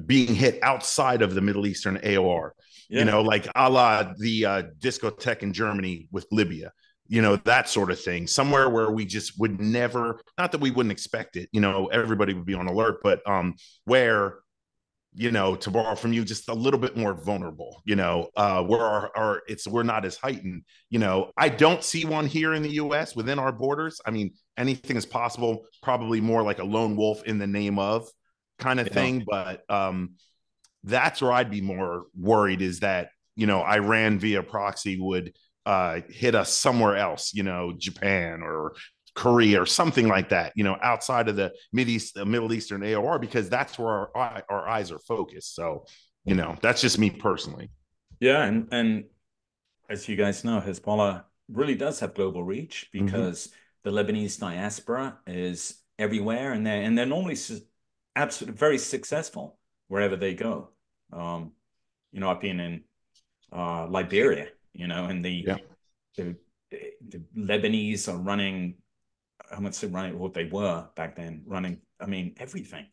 being hit outside of the Middle Eastern AOR. Yeah. You know, like a la the discotheque in Germany with Libya, you know, that sort of thing. Somewhere where we just would never, not that we wouldn't expect it, you know, everybody would be on alert, but where, you know, to borrow from you, just a little bit more vulnerable, you know, where we're not as heightened, you know. I don't see one here in the U.S. within our borders. I mean, anything is possible, probably more like a lone wolf in the name of kind of thing, but that's where I'd be more worried, is that, you know, Iran via proxy would hit us somewhere else, you know, Japan or Korea or something like that, you know, outside of the Middle Eastern AOR, because that's where our eyes are focused. So, you know, that's just me personally. Yeah. And as you guys know, Hezbollah really does have global reach, because the Lebanese diaspora is everywhere, and they're normally absolutely very successful wherever they go. You know, I've been in Liberia, you know, and the Lebanese are running, I wouldn't say running, what they were back then, running, I mean, everything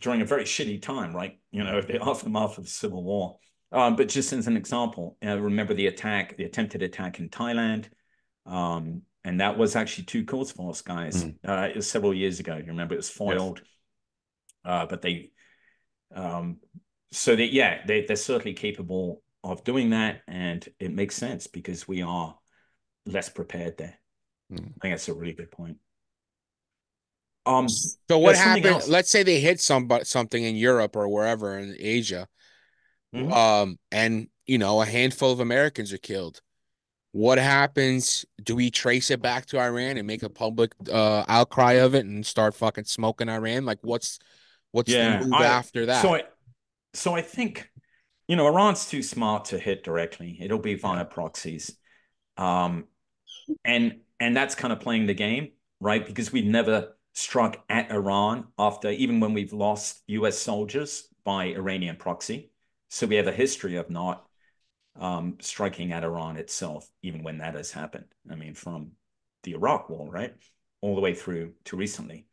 during a very shitty time, right? You know, the aftermath of the civil war. But just as an example, remember the attempted attack in Thailand. And that was actually two Quds Force guys. It was several years ago. You remember, it was foiled, but they... so that, yeah, they're certainly capable of doing that, and it makes sense because we are less prepared there. I think that's a really good point. So what happened? Let's say they hit something in Europe or wherever in Asia, and you know, a handful of Americans are killed. What happens? Do we trace it back to Iran and make a public outcry of it and start fucking smoking Iran? Like, what's the move after that? So I think, you know, Iran's too smart to hit directly. It'll be via proxies. And that's kind of playing the game, right? Because we've never struck at Iran after, even when we've lost U.S. soldiers by Iranian proxy. So we have a history of not striking at Iran itself, even when that has happened. I mean, from the Iraq War, right? All the way through to recently.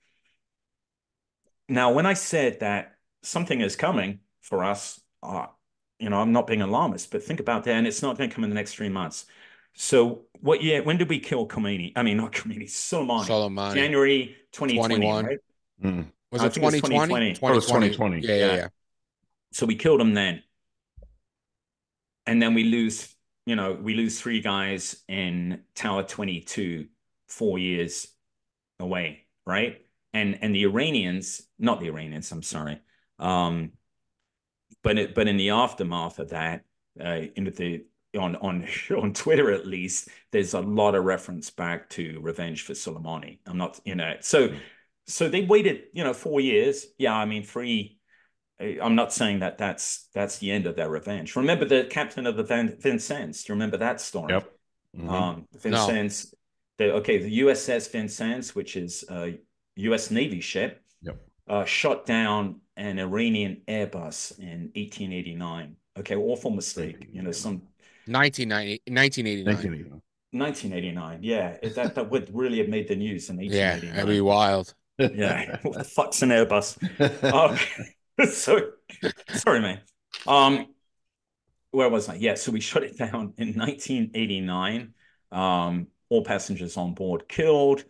Now, when I said that something is coming for us, you know, I'm not being alarmist, but think about that, and it's not going to come in the next 3 months. So what year, when did we kill Khomeini? I mean, not Khomeini, Soleimani. January 2020, right? Was it 2020? It was 2020. Yeah. So we killed him then. And then we lose three guys in Tower 22, 4 years away, right? And the Iranians, not the Iranians, I'm sorry, but in the aftermath of that, on Twitter at least, there's a lot of reference back to revenge for Soleimani. I'm not, you know, so they waited, you know, 4 years. Yeah, I mean, three. I'm not saying that that's the end of their revenge. Remember the captain of the Vincennes? Do you remember that story? Yep. Vincennes. No. The USS Vincennes, which is U.S. Navy ship, shot down an Iranian Airbus in 1889. Okay, awful mistake. You know, 1989. Yeah, that would really have made the news in 1889. Yeah, that'd be wild. Yeah, what the fuck's an Airbus? Sorry, man. Where was I? Yeah, so we shut it down in 1989. All passengers on board killed.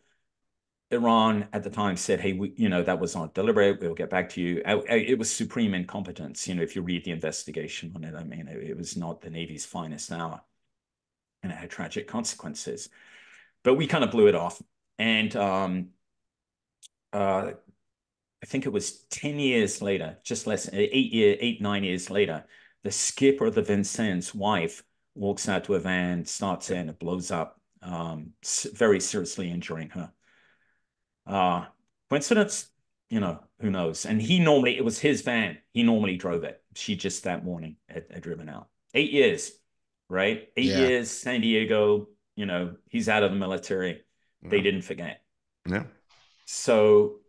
Iran at the time said, hey, that was not deliberate. We'll get back to you. It was supreme incompetence. You know, if you read the investigation on it, I mean, it was not the Navy's finest hour. and it had tragic consequences. But we kind of blew it off. And I think it was 10 years later, just less, 9 years later, the skipper of the Vincennes' wife walks out to a van, starts in, it blows up, very seriously injuring her. Coincidence? You know, who knows? And he normally, it was his van. He normally drove it. She just that morning had driven out. 8 years, right? Eight years, San Diego, you know, he's out of the military. Yeah. They didn't forget. Yeah. So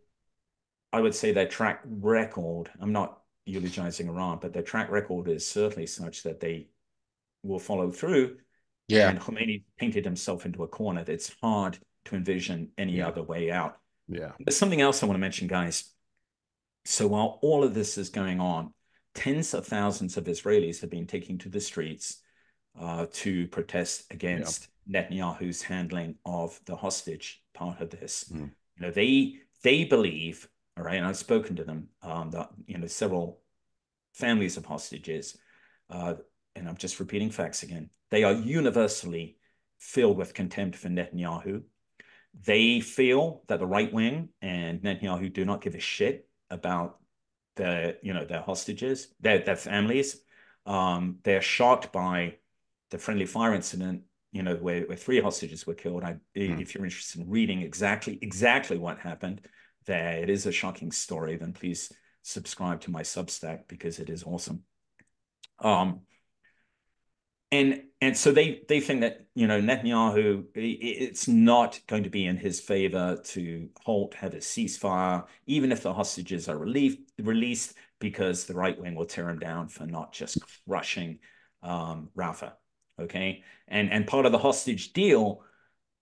I would say their track record, I'm not eulogizing Iran, but their track record is certainly such that they will follow through. Yeah. And Khomeini painted himself into a corner that's hard to envision any other way out. Yeah. There's something else I want to mention, guys. So while all of this is going on, tens of thousands of Israelis have been taking to the streets to protest against Netanyahu's handling of the hostage part of this. Mm. You know, they believe, all right, and I've spoken to them, that, you know, several families of hostages, and I'm just repeating facts again, they are universally filled with contempt for Netanyahu. They feel that the right wing and Netanyahu do not give a shit about their, you know, their hostages, their families. They're shocked by the friendly fire incident, you know, where 3 hostages were killed. If you're interested in reading exactly what happened there, it is a shocking story. Then please subscribe to my Substack because it is awesome. And so they think that, you know, Netanyahu, it's not going to be in his favor to have a ceasefire, even if the hostages are released, because the right wing will tear him down for not just crushing Rafah, okay? And part of the hostage deal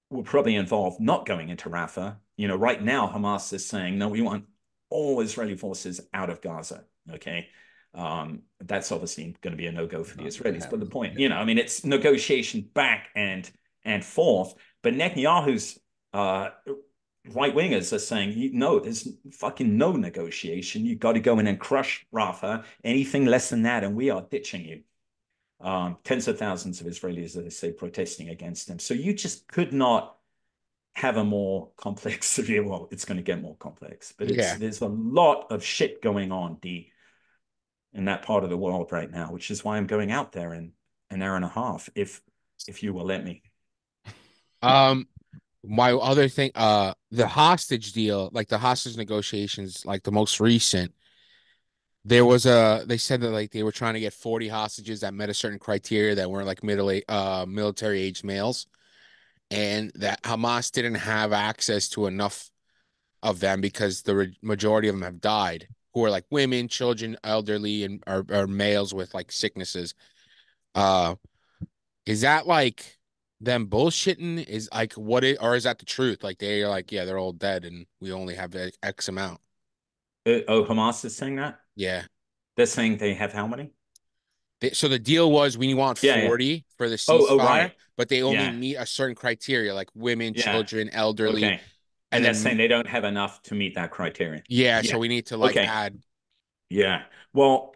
will probably involve not going into Rafah. You know, right now, Hamas is saying, no, we want all Israeli forces out of Gaza, okay? That's obviously going to be a no-go for the Israelis. But the point, you know, I mean, it's negotiation back and forth. But Netanyahu's right-wingers are saying, no, there's fucking no negotiation. You've got to go in and crush Rafah. Anything less than that, and we are ditching you. Tens of thousands of Israelis, as I say, protesting against them. So you just could not have a more complex, well, it's going to get more complex. But there's a lot of shit going on, D, in that part of the world right now, which is why I'm going out there in an hour and a half, if you will let me. My other thing, the hostage deal, like the hostage negotiations, like the most recent, they said that like they were trying to get 40 hostages that met a certain criteria that weren't like military age males, and that Hamas didn't have access to enough of them because the majority of them have died, who are like women, children, elderly, and are males with like sicknesses. Is that like them bullshitting? Is like or is that the truth? Like they are like, yeah, they're all dead and we only have X amount. Hamas is saying that? Yeah. They're saying they have how many? So the deal was we want 40 for the ceasefire, but they only meet a certain criteria, like women, children, elderly. Okay. And they're saying they don't have enough to meet that criterion. Yeah, so we need to like add. Yeah. Well,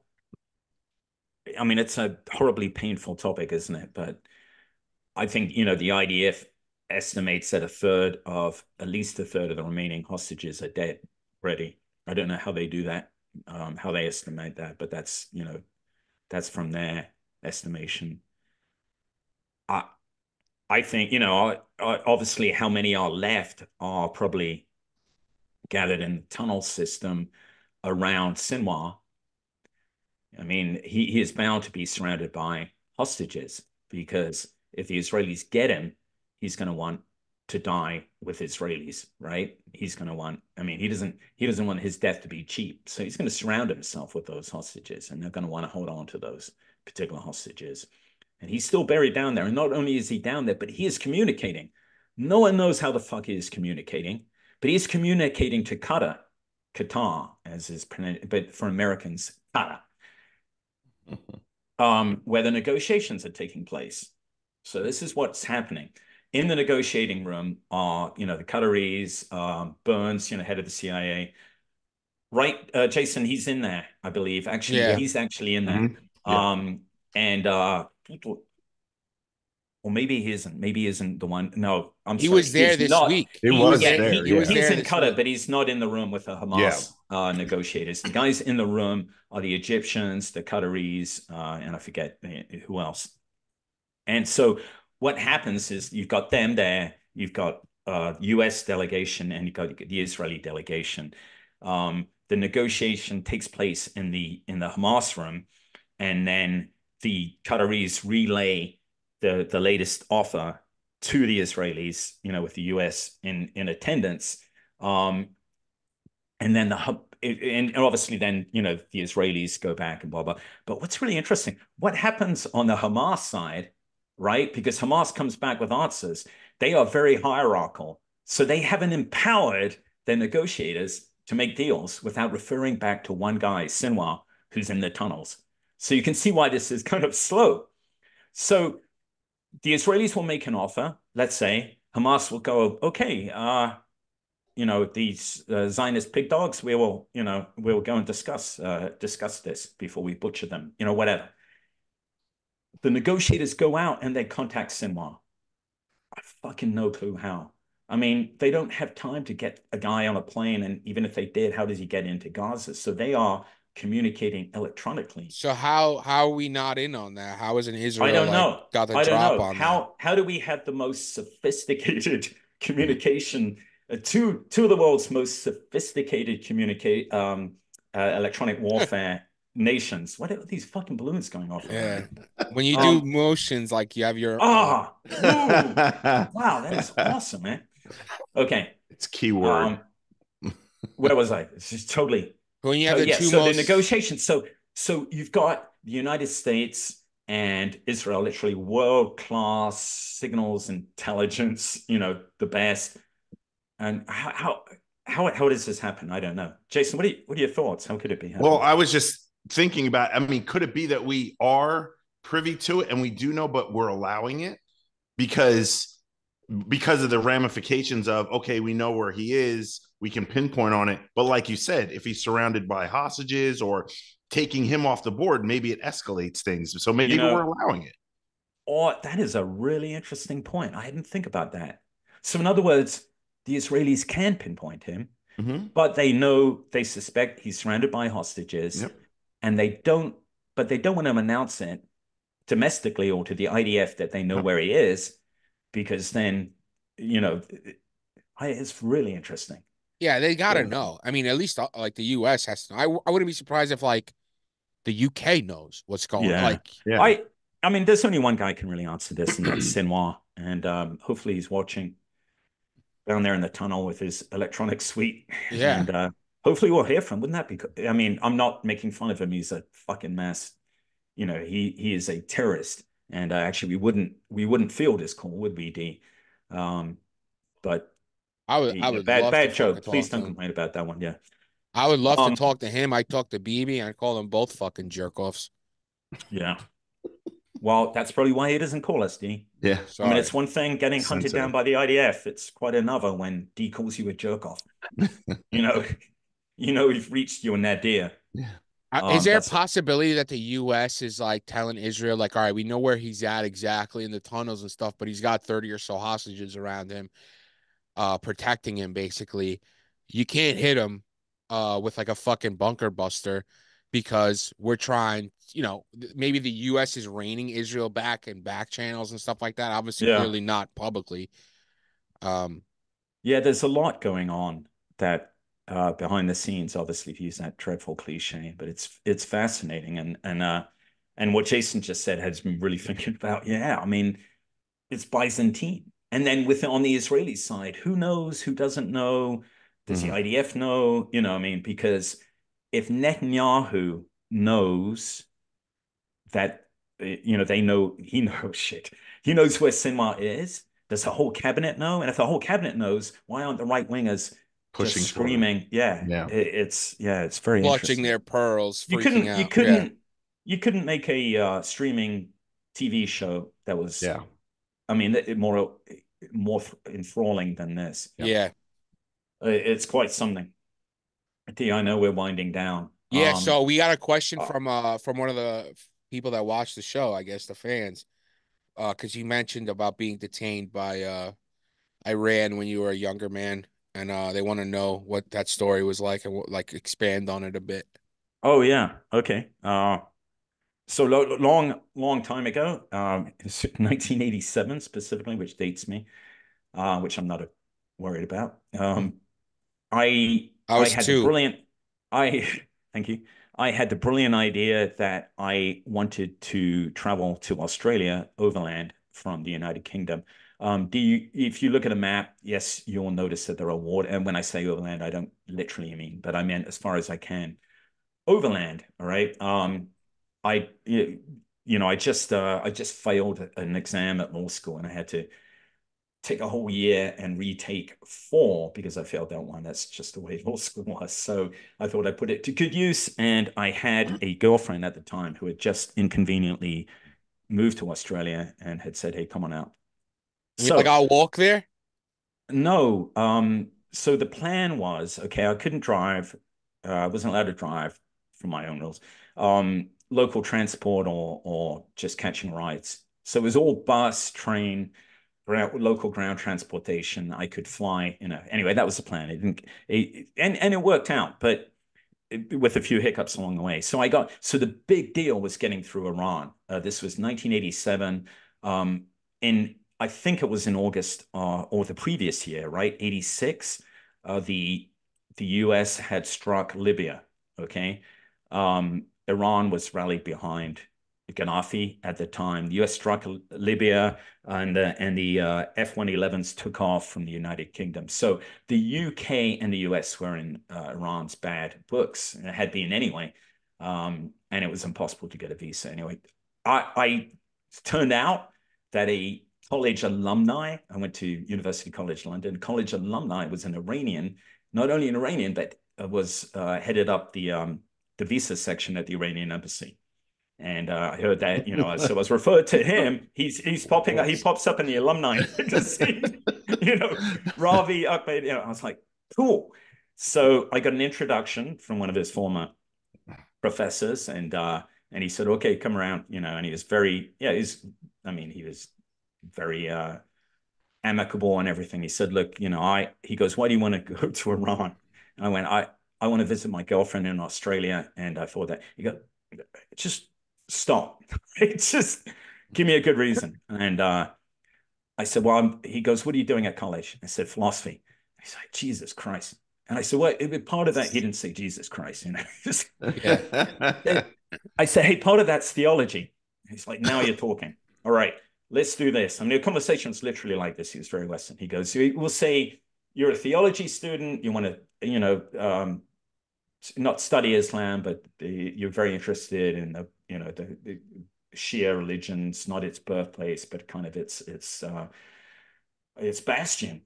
I mean, it's a horribly painful topic, isn't it? But I think, you know, the IDF estimates that at least a third of the remaining hostages are dead already. I don't know how they do that, how they estimate that, but that's, you know, that's from their estimation. I think, you know, obviously how many are left are probably gathered in the tunnel system around Sinwar. I mean, he is bound to be surrounded by hostages, because if the Israelis get him, he's going to want to die with Israelis, right? He's going to want, I mean, he doesn't want his death to be cheap. So he's going to surround himself with those hostages, and they're going to want to hold on to those particular hostages. And he's still buried down there. And not only is he down there, but he is communicating. No one knows how the fuck he is communicating, but he's communicating to Qatar, as is pronounced, but for Americans, Qatar, where the negotiations are taking place. So this is what's happening. In the negotiating room are, you know, the Qataris, Burns, you know, head of the CIA. Right, Jason, he's in there, I believe. Actually, he's actually in there. And Well, maybe he isn't. Maybe he isn't the one. No, I'm sorry. He was there this week. He's in Qatar, but he's not in the room with the Hamas negotiators. The guys in the room are the Egyptians, the Qataris, and I forget who else. And so what happens is you've got them there, you've got U.S. delegation, and you've got the Israeli delegation. The negotiation takes place in the Hamas room, and then the Qataris relay the latest offer to the Israelis, you know, with the U.S. in attendance, and then and obviously then, you know, the Israelis go back and blah blah. But what's really interesting, what happens on the Hamas side, right? Because Hamas comes back with answers. They are very hierarchical, so they haven't empowered their negotiators to make deals without referring back to one guy, Sinwar, who's in the tunnels. So you can see why this is kind of slow. So the Israelis will make an offer, let's say. Hamas will go, okay, you know, these Zionist pig dogs, we will go and discuss this before we butcher them, you know, whatever. The negotiators go out and they contact Sinwar. I fucking no clue how. I mean, they don't have time to get a guy on a plane, and even if they did, how does he get into Gaza? So they are communicating electronically. So how are we not in on that? How is an Israel? I don't know. Got the drop on how that? How do we have the most sophisticated communication two of the world's most sophisticated electronic warfare nations? What are these fucking balloons going off? Yeah, when you do motions like you have your wow, that is awesome, man. Okay, it's keyword. Where was I? It's just totally. When you have the negotiations. So you've got the United States and Israel, literally world-class signals, intelligence, you know, the best. And how does this happen? I don't know. Jason, what are your thoughts? How could it be happening? Well, I was just thinking about, I mean, could it be that we are privy to it and we do know, but we're allowing it because of the ramifications of, okay, we know where he is. We can pinpoint on it. But like you said, if he's surrounded by hostages or taking him off the board, maybe it escalates things. So maybe we're allowing it. Oh, that is a really interesting point. I didn't think about that. So in other words, the Israelis can pinpoint him, but they know, they suspect he's surrounded by hostages, and they don't want to announce it domestically or to the IDF that they know where he is, because then, you know, it's really interesting. Yeah, they got to know. I mean, at least like the U.S. has to know. I wouldn't be surprised if like the U.K. knows what's going on. Like, I mean, there's only one guy can really answer this, and that's Sinwar. And hopefully he's watching down there in the tunnel with his electronic suite. Yeah. And hopefully we'll hear from him. Wouldn't that be cool? I mean, I'm not making fun of him. He's a fucking mess. You know, he is a terrorist. And actually, we wouldn't feel this call, would we, D? But... I would bad joke. Please don't complain about that one. Yeah, I would love to talk to him. I talk to BB. I call them both fucking jerk offs. Yeah. Well, that's probably why he doesn't call us, D. Yeah. Sorry. I mean, it's one thing getting hunted down by the IDF. It's quite another when D calls you a jerk off. you know, we've reached you in that deer. Yeah. Is there a possibility that the U.S. is like telling Israel, like, all right, we know where he's at exactly in the tunnels and stuff, but he's got 30 or so hostages around him. Protecting him, basically. You can't hit him with like a fucking bunker buster because we're trying, you know, maybe the U.S. is reining Israel back and back channels and stuff like that. Obviously, really not publicly. Yeah, there's a lot going on that behind the scenes, obviously, to use that dreadful cliche, but it's fascinating. And what Jason just said has been really thinking about, I mean, it's Byzantine. And then on the Israeli side, who knows, who doesn't know? Does the IDF know? You know what I mean? Because if Netanyahu knows that, you know, he knows shit. He knows where Sinwar is. Does the whole cabinet know? And if the whole cabinet knows, why aren't the right-wingers pushing, screaming? It's very clutching their pearls. You couldn't make a streaming TV show that was I mean, more enthralling than this. Yeah. It's quite something. D, I know we're winding down. Yeah, so we got a question from one of the people that watch the show, I guess, the fans. because you mentioned about being detained by Iran when you were a younger man, and they want to know what that story was like and like expand on it a bit. Oh yeah, okay. So long time ago, 1987 specifically, which dates me, which I'm not worried about. I had the brilliant idea that I wanted to travel to Australia overland from the United Kingdom. If you look at a map, yes, you'll notice that there are water. And when I say overland, I don't literally mean, but I meant as far as I can. Overland, all right? I just failed an exam at law school, and I had to take a whole year and retake 4 because I failed that one. That's just the way law school was. So I thought I put it to good use. And I had a girlfriend at the time who had just inconveniently moved to Australia and had said, "Hey, come on out." So like, I'll walk there? No. So the plan was, okay, I couldn't drive. I wasn't allowed to drive for my own rules. Local transport or just catching rides. So it was all bus, train, local ground transportation. I could fly, you know. Anyway, that was the plan. And it worked out, but with a few hiccups along the way. So the big deal was getting through Iran. This was 1987. I think it was in August or the previous year, right? 86. The U.S. had struck Libya. Okay, Iran was rallied behind Gaddafi at the time. The U.S. struck Libya, and the F-111s took off from the United Kingdom. So the U.K. and the U.S. were in Iran's bad books, and it had been anyway, and it was impossible to get a visa. Anyway, I turned out that a college alumni, I went to University College London, college alumni was an Iranian, not only an Iranian, but was headed up the visa section at the Iranian embassy. And I heard that, you know, so I was referred to him. He pops up in the alumni to see, you know, Ravi Ahmed. You know, I was like, cool. So I got an introduction from one of his former professors, and he said, okay, come around, you know. And he was very, he was very amicable and everything. He said, look, you know, he goes, why do you want to go to Iran? And I went, I want to visit my girlfriend in Australia. And I thought that he goes, just stop. Just give me a good reason. And I said, well, he goes, what are you doing at college? I said, philosophy. He's like, Jesus Christ. And I said, well, part of that, he didn't say Jesus Christ, you know. I said, hey, part of that's theology. He's like, now you're talking. All right, let's do this. I mean, the conversation was literally like this. He was very Western. He goes, we'll say you're a theology student. You want to, you know, not study Islam, but you're very interested in the, you know, the Shia religion's, not its birthplace, but kind of its bastion.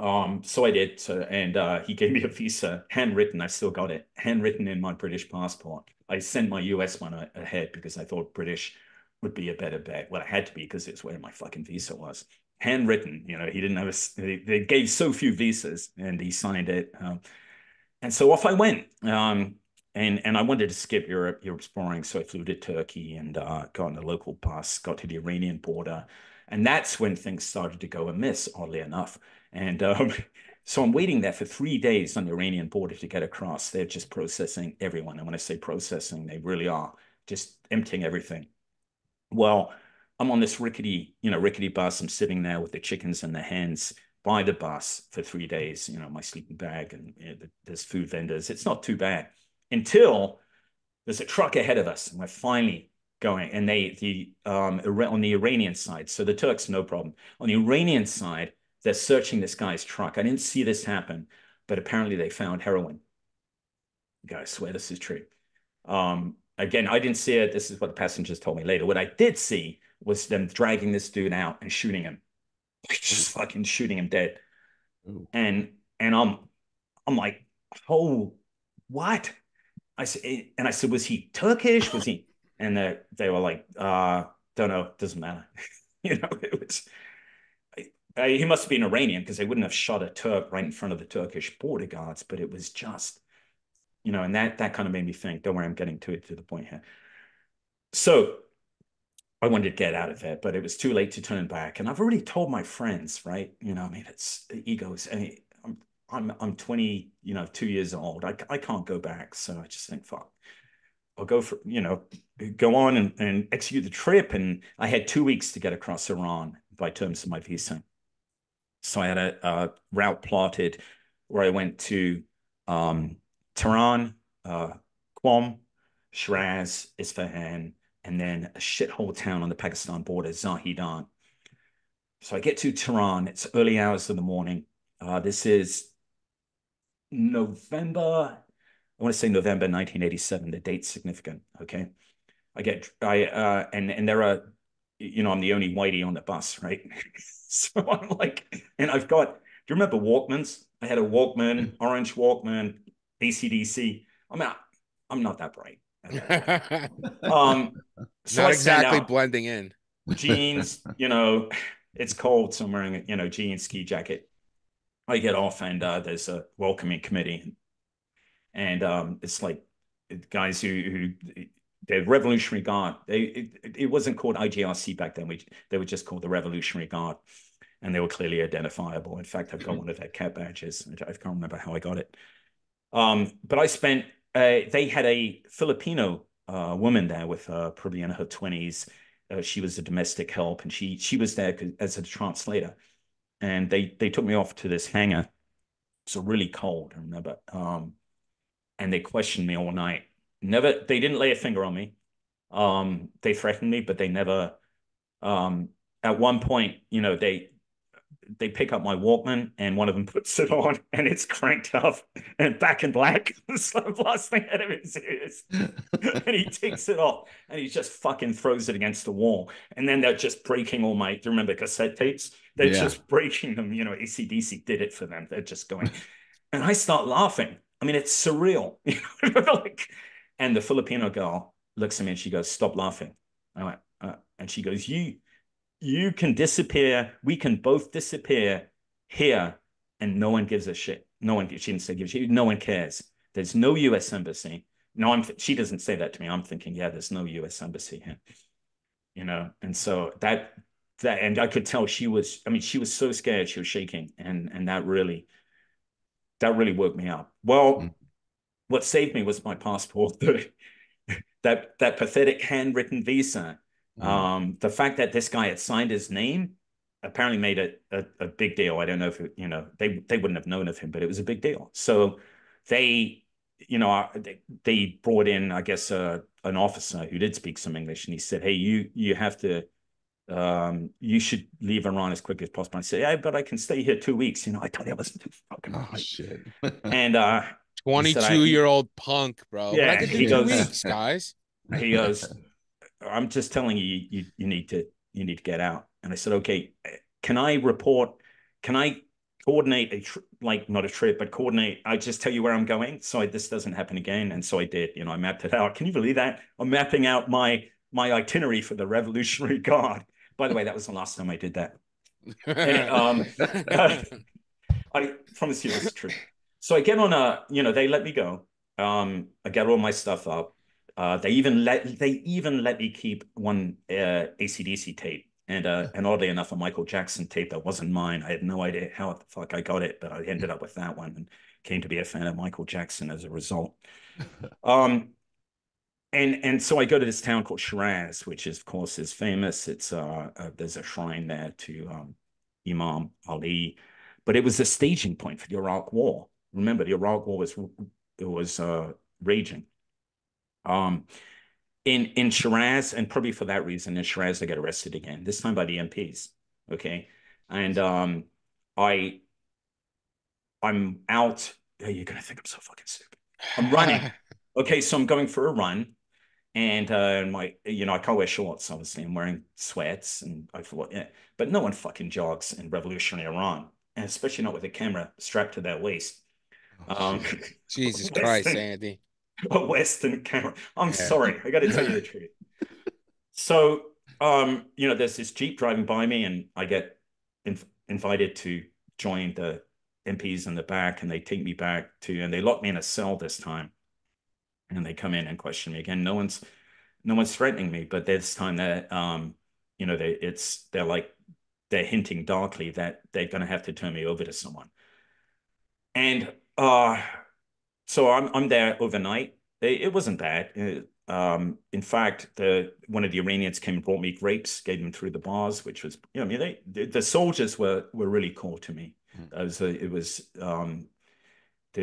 So I did, and he gave me a visa, handwritten. I still got it, handwritten in my British passport. I sent my U.S. one ahead because I thought British would be a better bet. Well, it had to be because it's where my fucking visa was. Handwritten, you know. He didn't have they gave so few visas, and he signed it. And so off I went, and I wanted to skip Europe. Europe's boring, so I flew to Turkey and got on a local bus, got to the Iranian border, and that's when things started to go amiss, oddly enough. And so I'm waiting there for 3 days on the Iranian border to get across. They're just processing everyone, and when I say processing, they really are just emptying everything. Well, I'm on this rickety bus. I'm sitting there with the chickens and the hens by the bus for 3 days, you know, my sleeping bag, and you know, there's food vendors. It's not too bad until there's a truck ahead of us, and we're finally going. And on the Iranian side, so the Turks, no problem. On the Iranian side, they're searching this guy's truck. I didn't see this happen, but apparently they found heroin. I swear this is true. Again, I didn't see it. This is what the passengers told me later. What I did see was them dragging this dude out and shooting him. Just fucking shooting him dead. Ooh. And I'm like, oh, what? I said, was he Turkish? Was he? And they were like, don't know, doesn't matter. You know, it was. He must have been Iranian, because they wouldn't have shot a Turk right in front of the Turkish border guards. But it was just, you know, and that kind of made me think. Don't worry, I'm getting to the point here. So I wanted to get out of it, but it was too late to turn back. And I've already told my friends, right? You know, I mean, it's egos. I mean, I'm 22 years old. I can't go back. So I just think, fuck, I'll go for, you know, go on and execute the trip. And I had 2 weeks to get across Iran by terms of my visa. So I had a route plotted where I went to Tehran, Qom, Shiraz, Isfahan, and then a shithole town on the Pakistan border, Zahedan. So I get to Tehran. It's early hours of the morning. This is November, I want to say November 1987. The date's significant, okay? And there are, you know, I'm the only whitey on the bus, right? So I'm like, and I've got, do you remember Walkmans? I had a Walkman, orange Walkman, ACDC. I'm not that bright. So not exactly blending in. Jeans, you know, it's cold, so I'm wearing a, you know, jeans, ski jacket. I get off and there's a welcoming committee, and it's like guys who the Revolutionary Guard. It wasn't called IGRC back then. They were just called the Revolutionary Guard, and they were clearly identifiable. In fact, I've got one of their cap badges. I can't remember how I got it. But I spent. They had a Filipino woman there with probably in her 20s. She was a domestic help, and she was there as a translator. And they took me off to this hangar. It's really cold, I remember. And they questioned me all night. They didn't lay a finger on me. They threatened me, but they never. At one point, you know, they pick up my Walkman, and one of them puts it on, and it's cranked up and Back in Black. So the last thing out of his ears, and he takes it off, and he just fucking throws it against the wall. And then they're just breaking all my, do you remember cassette tapes? They're just breaking them. You know, AC/DC did it for them. They're just going, and I start laughing. I mean, it's surreal. And the Filipino girl looks at me and she goes, "Stop laughing." I went, and she goes, You can disappear. We can both disappear here, and no one gives a shit. No one. She didn't say give a shit. No one cares. There's no U.S. embassy. No, she doesn't say that to me. I'm thinking, yeah, there's no U.S. embassy here, you know. And so that, and I could tell she was. I mean, she was so scared. She was shaking, and that really woke me up. Well, what saved me was my passport. That pathetic handwritten visa. The fact that this guy had signed his name apparently made it a big deal. I don't know if, you know, they wouldn't have known of him, but it was a big deal. So they, you know, they brought in, I guess, an officer who did speak some English, and he said, "Hey, you have to, you should leave Iran as quick as possible." I said, "Yeah, but I can stay here 2 weeks." You know, I told you I wasn't too fucking right. Shit. And 22-year-old punk, bro. Yeah, but I could do he 2 weeks, guys. He goes, "I'm just telling you, you need to get out." And I said, "Okay, can I report? Can I coordinate coordinate? I just tell you where I'm going, so this doesn't happen again." And so I did. You know, I mapped it out. Can you believe that? I'm mapping out my itinerary for the Revolutionary Guard. By the way, that was the last time I did that. And, I promise you, it's true. So I get on a, you know, they let me go. I get all my stuff up. They even let me keep one AC/DC tape and oddly enough a Michael Jackson tape that wasn't mine. I had no idea how the fuck I got it, but I ended up with that one and came to be a fan of Michael Jackson as a result. And so I go to this town called Shiraz, which is, of course, is famous. It's there's a shrine there to Imam Ali, but it was a staging point for the Iraq War. Remember, the Iraq War was raging. In Shiraz, and probably for that reason, in Shiraz, I get arrested again, this time by the MPs. Okay. And I'm out. Oh, you're going to think I'm so fucking stupid. I'm running. Okay. So I'm going for a run, and I can't wear shorts. Obviously I'm wearing sweats, and I thought, yeah, but no one fucking jogs in revolutionary Iran, and especially not with a camera strapped to their waist. Jesus Christ, Andy. A Western camera. I'm sorry. I got to tell you the truth. So, you know, there's this Jeep driving by me, and I get invited to join the MPs in the back, and they take me back and they lock me in a cell this time. And they come in and question me again. No one's no one's threatening me. But this time they're, you know, they're hinting darkly that they're going to have to turn me over to someone. And so I'm there overnight. It wasn't bad. In fact, one of the Iranians came and brought me grapes, gave them through the bars, which was, you know, I mean, the soldiers were really cool to me. Mm.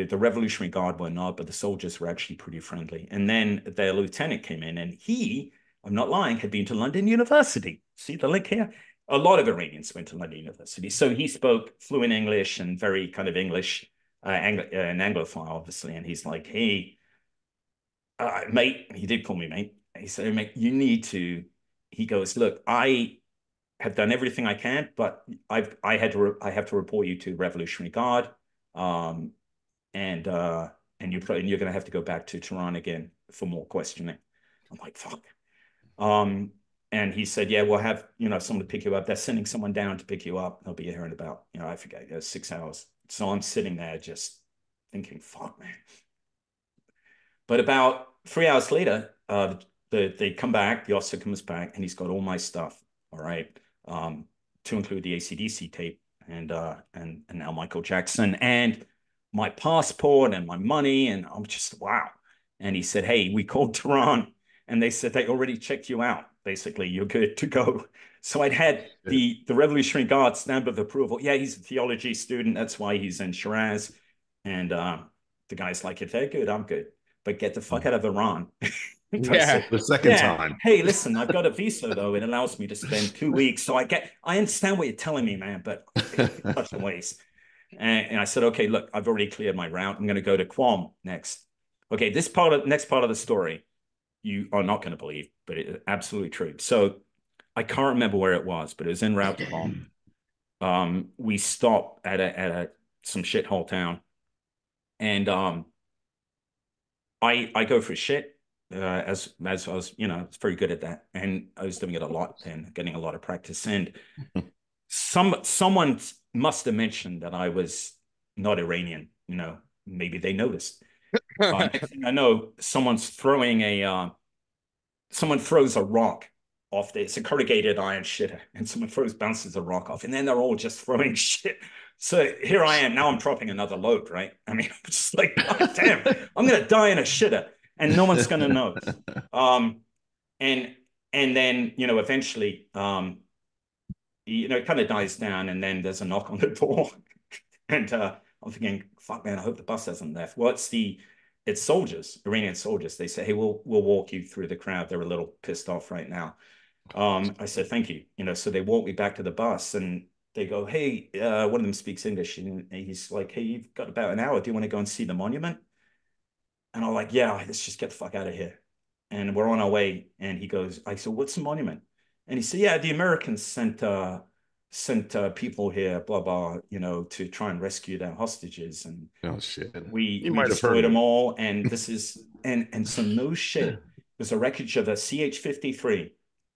The Revolutionary Guard were not, but the soldiers were actually pretty friendly. And then their lieutenant came in, and he, I'm not lying, had been to London University. See the link here? A lot of Iranians went to London University. So he spoke fluent English and very kind of English, an Anglophile, obviously. And he's like, hey, mate, he did call me mate. He said, mate, you need to, he goes, look, I have done everything I can, but I have to report you to Revolutionary Guard. And you're going to have to go back to Tehran again for more questioning. I'm like, fuck. And he said, yeah, we'll have, you know, someone to pick you up. They're sending someone down to pick you up. They'll be here in about, you know, I forget, 6 hours. So I'm sitting there just thinking, fuck, man. But about 3 hours later, they come back, the officer comes back, and he's got all my stuff, all right, to include the AC/DC tape and now Michael Jackson and my passport and my money. And I'm just, wow. And he said, hey, we called Tehran, and they said they already checked you out. Basically, you're good to go. So I'd had the Revolutionary Guard stamp of approval. Yeah, he's a theology student. That's why he's in Shiraz. And the guy's like, if they're good, I'm good. But get the fuck out of Iran. Yeah, the second time. Hey, listen, I've got a visa though. It allows me to spend 2 weeks. So I understand what you're telling me, man, but in such a ways. And I said, okay, look, I've already cleared my route. I'm going to go to Qom next. Okay, this next part of the story, you are not going to believe, but it's absolutely true. So I can't remember where it was, but it was en route to Qom. We stopped at some shithole town, and I go for shit as I was, you know, I was very good at that, and I was doing it a lot and getting a lot of practice. And someone must have mentioned that I was not Iranian. You know, maybe they noticed. Next thing I know, someone's throwing someone throws a rock off. It's a corrugated iron shitter, and someone bounces a rock off, and then they're all just throwing shit. So here I am. Now I'm dropping another load, right? I mean, I'm just like, God damn, I'm going to die in a shitter and no one's going to know. And then, you know, eventually, you know, it kind of dies down, and then there's a knock on the door. And I'm thinking, fuck, man, I hope the bus hasn't left. Well, it's soldiers, Iranian soldiers. They say, hey, we'll walk you through the crowd. They're a little pissed off right now. I said, thank you. You know, so they walk me back to the bus, and they go, hey, one of them speaks English, and he's like, hey, you've got about an hour. Do you want to go and see the monument? And I'm like, yeah, let's just get the fuck out of here. And we're on our way. And he goes, I said, what's the monument? And he said, yeah, the Americans sent people here, blah, blah, you know, to try and rescue their hostages. And oh, shit. we destroyed them all. And this is, and so no shit. There's a wreckage of a CH-53.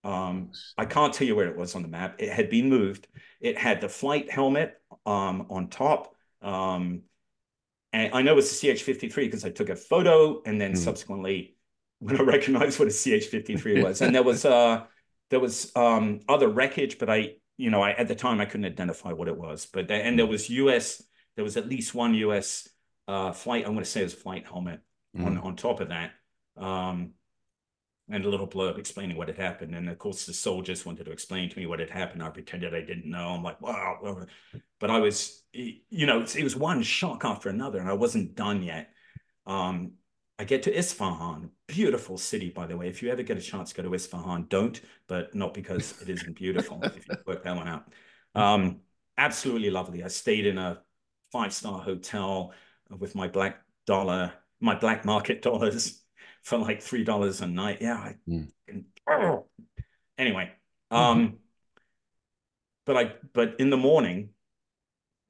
I can't tell you where it was on the map. It had been moved. It had the flight helmet on top. And I know it's a CH-53 because I took a photo, and then subsequently when I recognized what a CH-53 was. And there was other wreckage, but I at the time I couldn't identify what it was. But there was at least one US flight. I'm going to say it was a flight helmet on top of that. And a little blurb explaining what had happened. And of course, the soldiers wanted to explain to me what had happened. I pretended I didn't know. I'm like, wow. But I was, you know, it was one shock after another, and I wasn't done yet. I get to Isfahan, beautiful city, by the way. If you ever get a chance to go to Isfahan, don't, but not because it isn't beautiful, if you work that one out. Absolutely lovely. I stayed in a 5-star hotel with my black market dollars, for like $3 a night. Yeah. Anyway. But in the morning,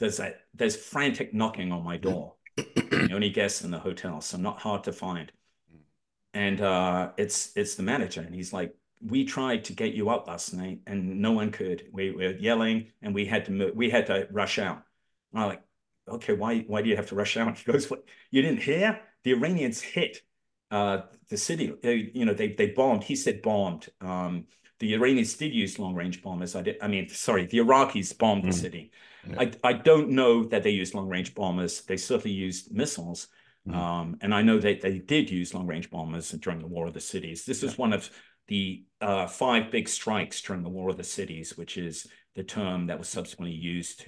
there's frantic knocking on my door. The only guest in the hotel, so not hard to find. And it's the manager, and he's like, we tried to get you up last night and no one could. We were yelling, and we had to rush out. And I'm like, okay, why do you have to rush out? He goes, what? You didn't hear? The Iranians hit the city. They bombed. He said bombed. The Iranians did use long-range bombers. The Iraqis bombed the city. Yeah. I don't know that they used long-range bombers. They certainly used missiles. Mm-hmm. And I know that they did use long-range bombers during the War of the Cities. This is one of the 5 big strikes during the War of the Cities, which is the term that was subsequently used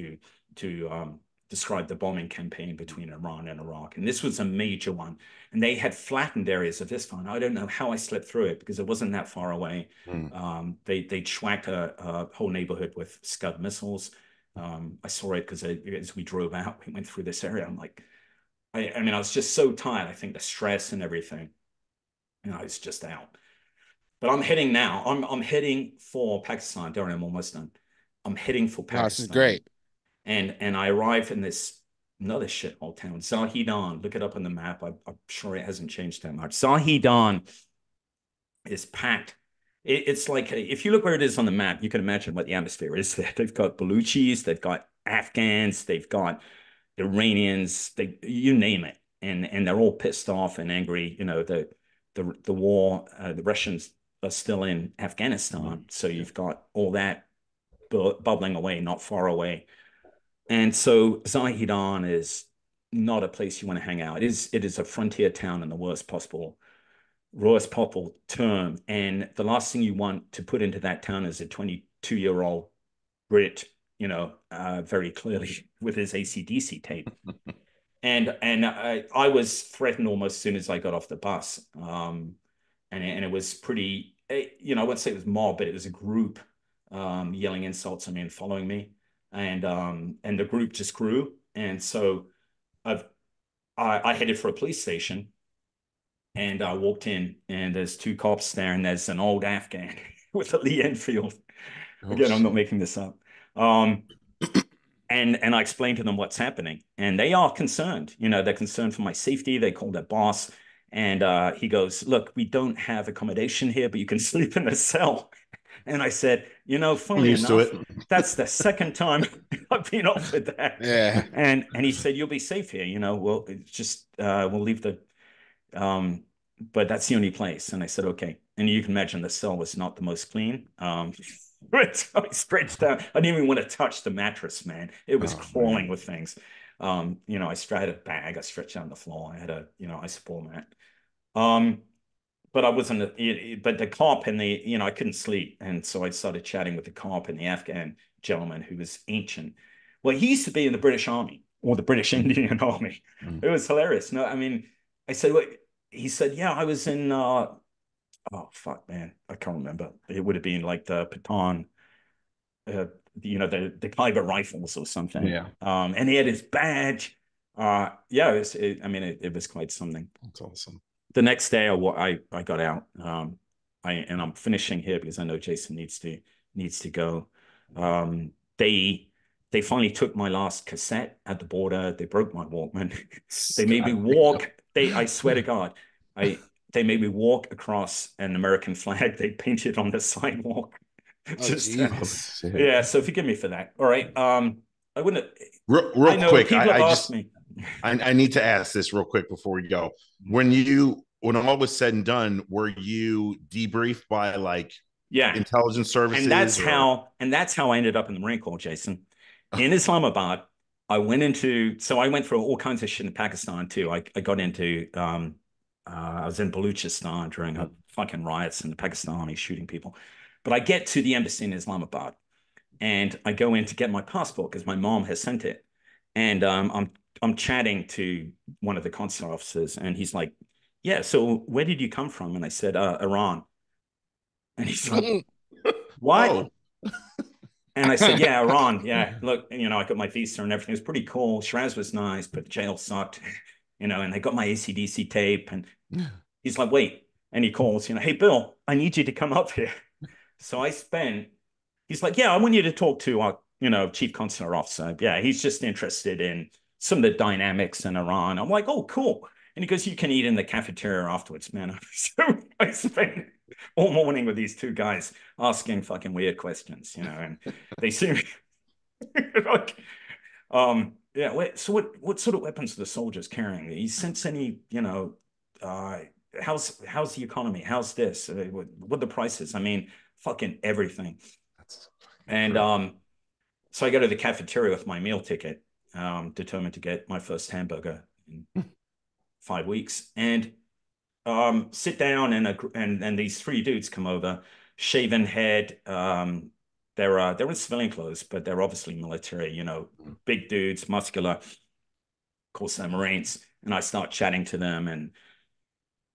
to describe the bombing campaign between Iran and Iraq. And this was a major one. And they had flattened areas of this one. I don't know how I slipped through it because it wasn't that far away. Mm. They schwacked a whole neighborhood with Scud missiles. I saw it because as we drove out, we went through this area. I'm like, I was just so tired. I think the stress and everything, I was just out. But I'm heading now. I'm heading for Pakistan. Darren, I'm almost done. I'm heading for Pakistan. Oh, this is great. And I arrive in this another shithole town, Zahedan. Look it up on the map. I'm sure it hasn't changed that much. Zahedan is packed. It's like, if you look where it is on the map, you can imagine what the atmosphere is there. They've got Baluchis, they've got Afghans, they've got Iranians, you name it, and they're all pissed off and angry. The war, the Russians are still in Afghanistan, so you've got all that bubbling away, not far away. And so Zahedan is not a place you want to hang out. It is a frontier town in the worst possible term. And the last thing you want to put into that town is a 22-year-old Brit, very clearly with his AC/DC tape. And I was threatened almost as soon as I got off the bus. And it was pretty, I wouldn't say it was mob, but it was a group yelling insults at me and following me. And the group just grew. And so I headed for a police station and I walked in, and there's 2 cops there, and there's an old Afghan with a Lee Enfield. Again, I'm not making this up. And I explained to them what's happening, and they are concerned. They're concerned for my safety. They called their boss, and he goes, "Look, we don't have accommodation here, but you can sleep in a cell." And I said, funny enough, that's the second time I've been offered that. Yeah. And he said, "You'll be safe here. We'll just we'll leave the, but that's the only place." And I said, "Okay." And you can imagine the cell was not the most clean. So I stretched out. I didn't even want to touch the mattress, man. It was crawling with things. I had a bag. I stretched out on the floor. I had a, isoball mat. But I wasn't, but the cop and the, I couldn't sleep. And so I started chatting with the cop and the Afghan gentleman who was ancient. Well, he used to be in the British Army or the British Indian Army. It was hilarious. No, I said, "What?" He said, "Yeah, I was in, I can't remember. It would have been like the Pathan, the Khyber Rifles or something." Yeah. And he had his badge. It was quite something. That's awesome. The next day, I got out, and I'm finishing here because I know Jason needs to go. They finally took my last cassette at the border. They broke my Walkman. They made me walk. I swear to God, they made me walk across an American flag they painted on the sidewalk. So forgive me for that. All right. I wouldn't. Real quick, people have asked me. I need to ask this real quick before we go. When all was said and done, were you debriefed by intelligence services? And that's how I ended up in the Marine Corps, Jason. In Islamabad, I went through all kinds of shit in Pakistan too. I got into, I was in Baluchistan during fucking riots in the Pakistan Army shooting people. But I get to the embassy in Islamabad and I go in to get my passport because my mom has sent it. And I'm chatting to one of the consular officers, and he's like, "Yeah, so where did you come from?" And I said, "Iran." And he's like, "What?" And I said, "Yeah, Iran. Yeah, look, I got my visa and everything. It was pretty cool. Shiraz was nice, but jail sucked, and I got my AC/DC tape." And he's like, "Wait." And he calls, "Hey, Bill, I need you to come up here." So he's like, "Yeah, I want you to talk to our, chief consular officer. Yeah, he's just interested in some of the dynamics in Iran." I'm like, "Oh, cool." And he goes, "You can eat in the cafeteria afterwards, man." So I spent all morning with these 2 guys asking fucking weird questions, and they seem like, so what sort of weapons are the soldiers carrying? He sent any, how's the economy? How's this? What the prices? I mean, fucking everything. That's fucking and brutal. So I go to the cafeteria with my meal ticket, determined to get my first hamburger in 5 weeks, and sit down, and these three dudes come over, shaven head. They're in civilian clothes, but they're obviously military, you know, big dudes, muscular. Of course, they're Marines. And I start chatting to them, and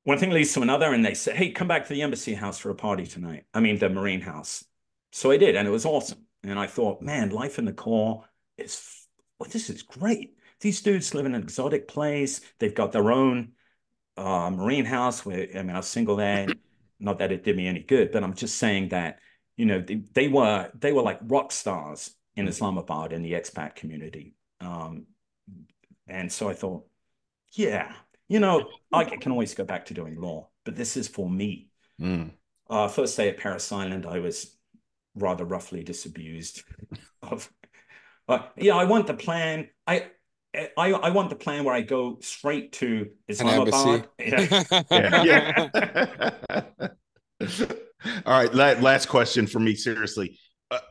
one thing leads to another, and they say, hey, come back to the embassy house for a party tonight. I mean, the Marine house. So I did, and it was awesome. And I thought, man, life in the Corps is, well, this is great. These dudes live in an exotic place. They've got their own Marine house. Where, I mean, I was single there. Not that it did me any good, but I'm just saying that, you know, they were like rock stars in Islamabad in the expat community. And so I thought, yeah, you know, I can always go back to doing law, but this is for me. First day at Parris Island, I was rather roughly disabused of, yeah, I want the plan. I want the plan where I go straight to Islamabad. Yeah. All right. Last question for me, seriously.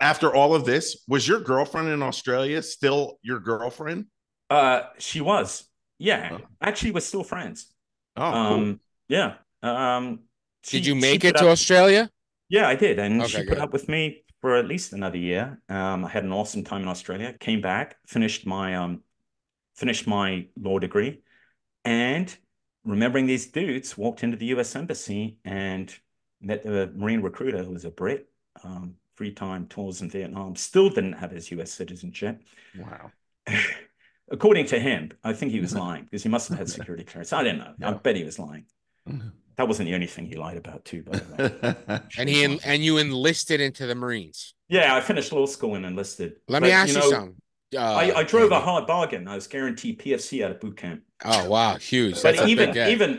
After all of this, was your girlfriend in Australia still your girlfriend? She was. Yeah. Oh. Actually, we're still friends. Oh, cool. Yeah. Did you make it to Australia? Yeah, I did. And she put up with me for at least another year. I had an awesome time in Australia, came back, finished my law degree, and remembering these dudes, walked into the U.S. Embassy and met the Marine recruiter who was a Brit, three-time tours in Vietnam, still didn't have his U.S. citizenship. Wow. According to him, I think he was lying because he must have had security clearance. I don't know. No. I bet he was lying. That wasn't the only thing he lied about too, by the way. And you enlisted into the Marines. Yeah, I finished law school and enlisted. Let me ask you something. I drove a hard bargain. I was guaranteed PFC out of boot camp. Oh wow, huge! But even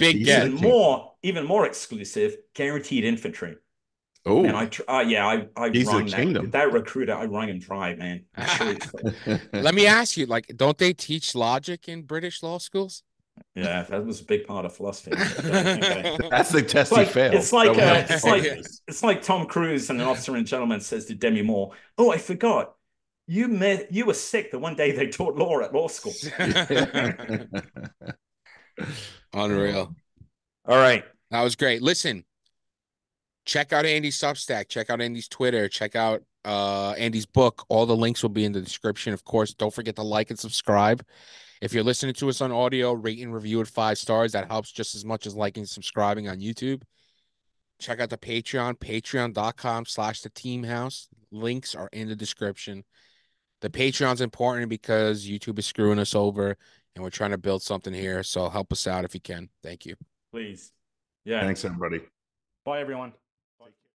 more exclusive, guaranteed infantry. Oh, and I rang that recruiter. I rang him dry, man. Let me ask you, like, don't they teach logic in British law schools? Yeah, that was a big part of philosophy. That's the test he failed. It's like Tom Cruise and An Officer and Gentleman says to Demi Moore, "Oh, I forgot. You were sick the one day they taught law at law school." Unreal. All right. That was great. Listen, check out Andy's Substack. Check out Andy's Twitter. Check out Andy's book. All the links will be in the description. Of course, don't forget to like and subscribe. If you're listening to us on audio, rate and review it 5 stars. That helps just as much as liking and subscribing on YouTube. Check out the Patreon, patreon.com/theteamhouse. Links are in the description. The Patreon's important because YouTube is screwing us over, and we're trying to build something here. So help us out if you can. Thank you. Please. Yeah. Thanks, everybody. Bye, everyone.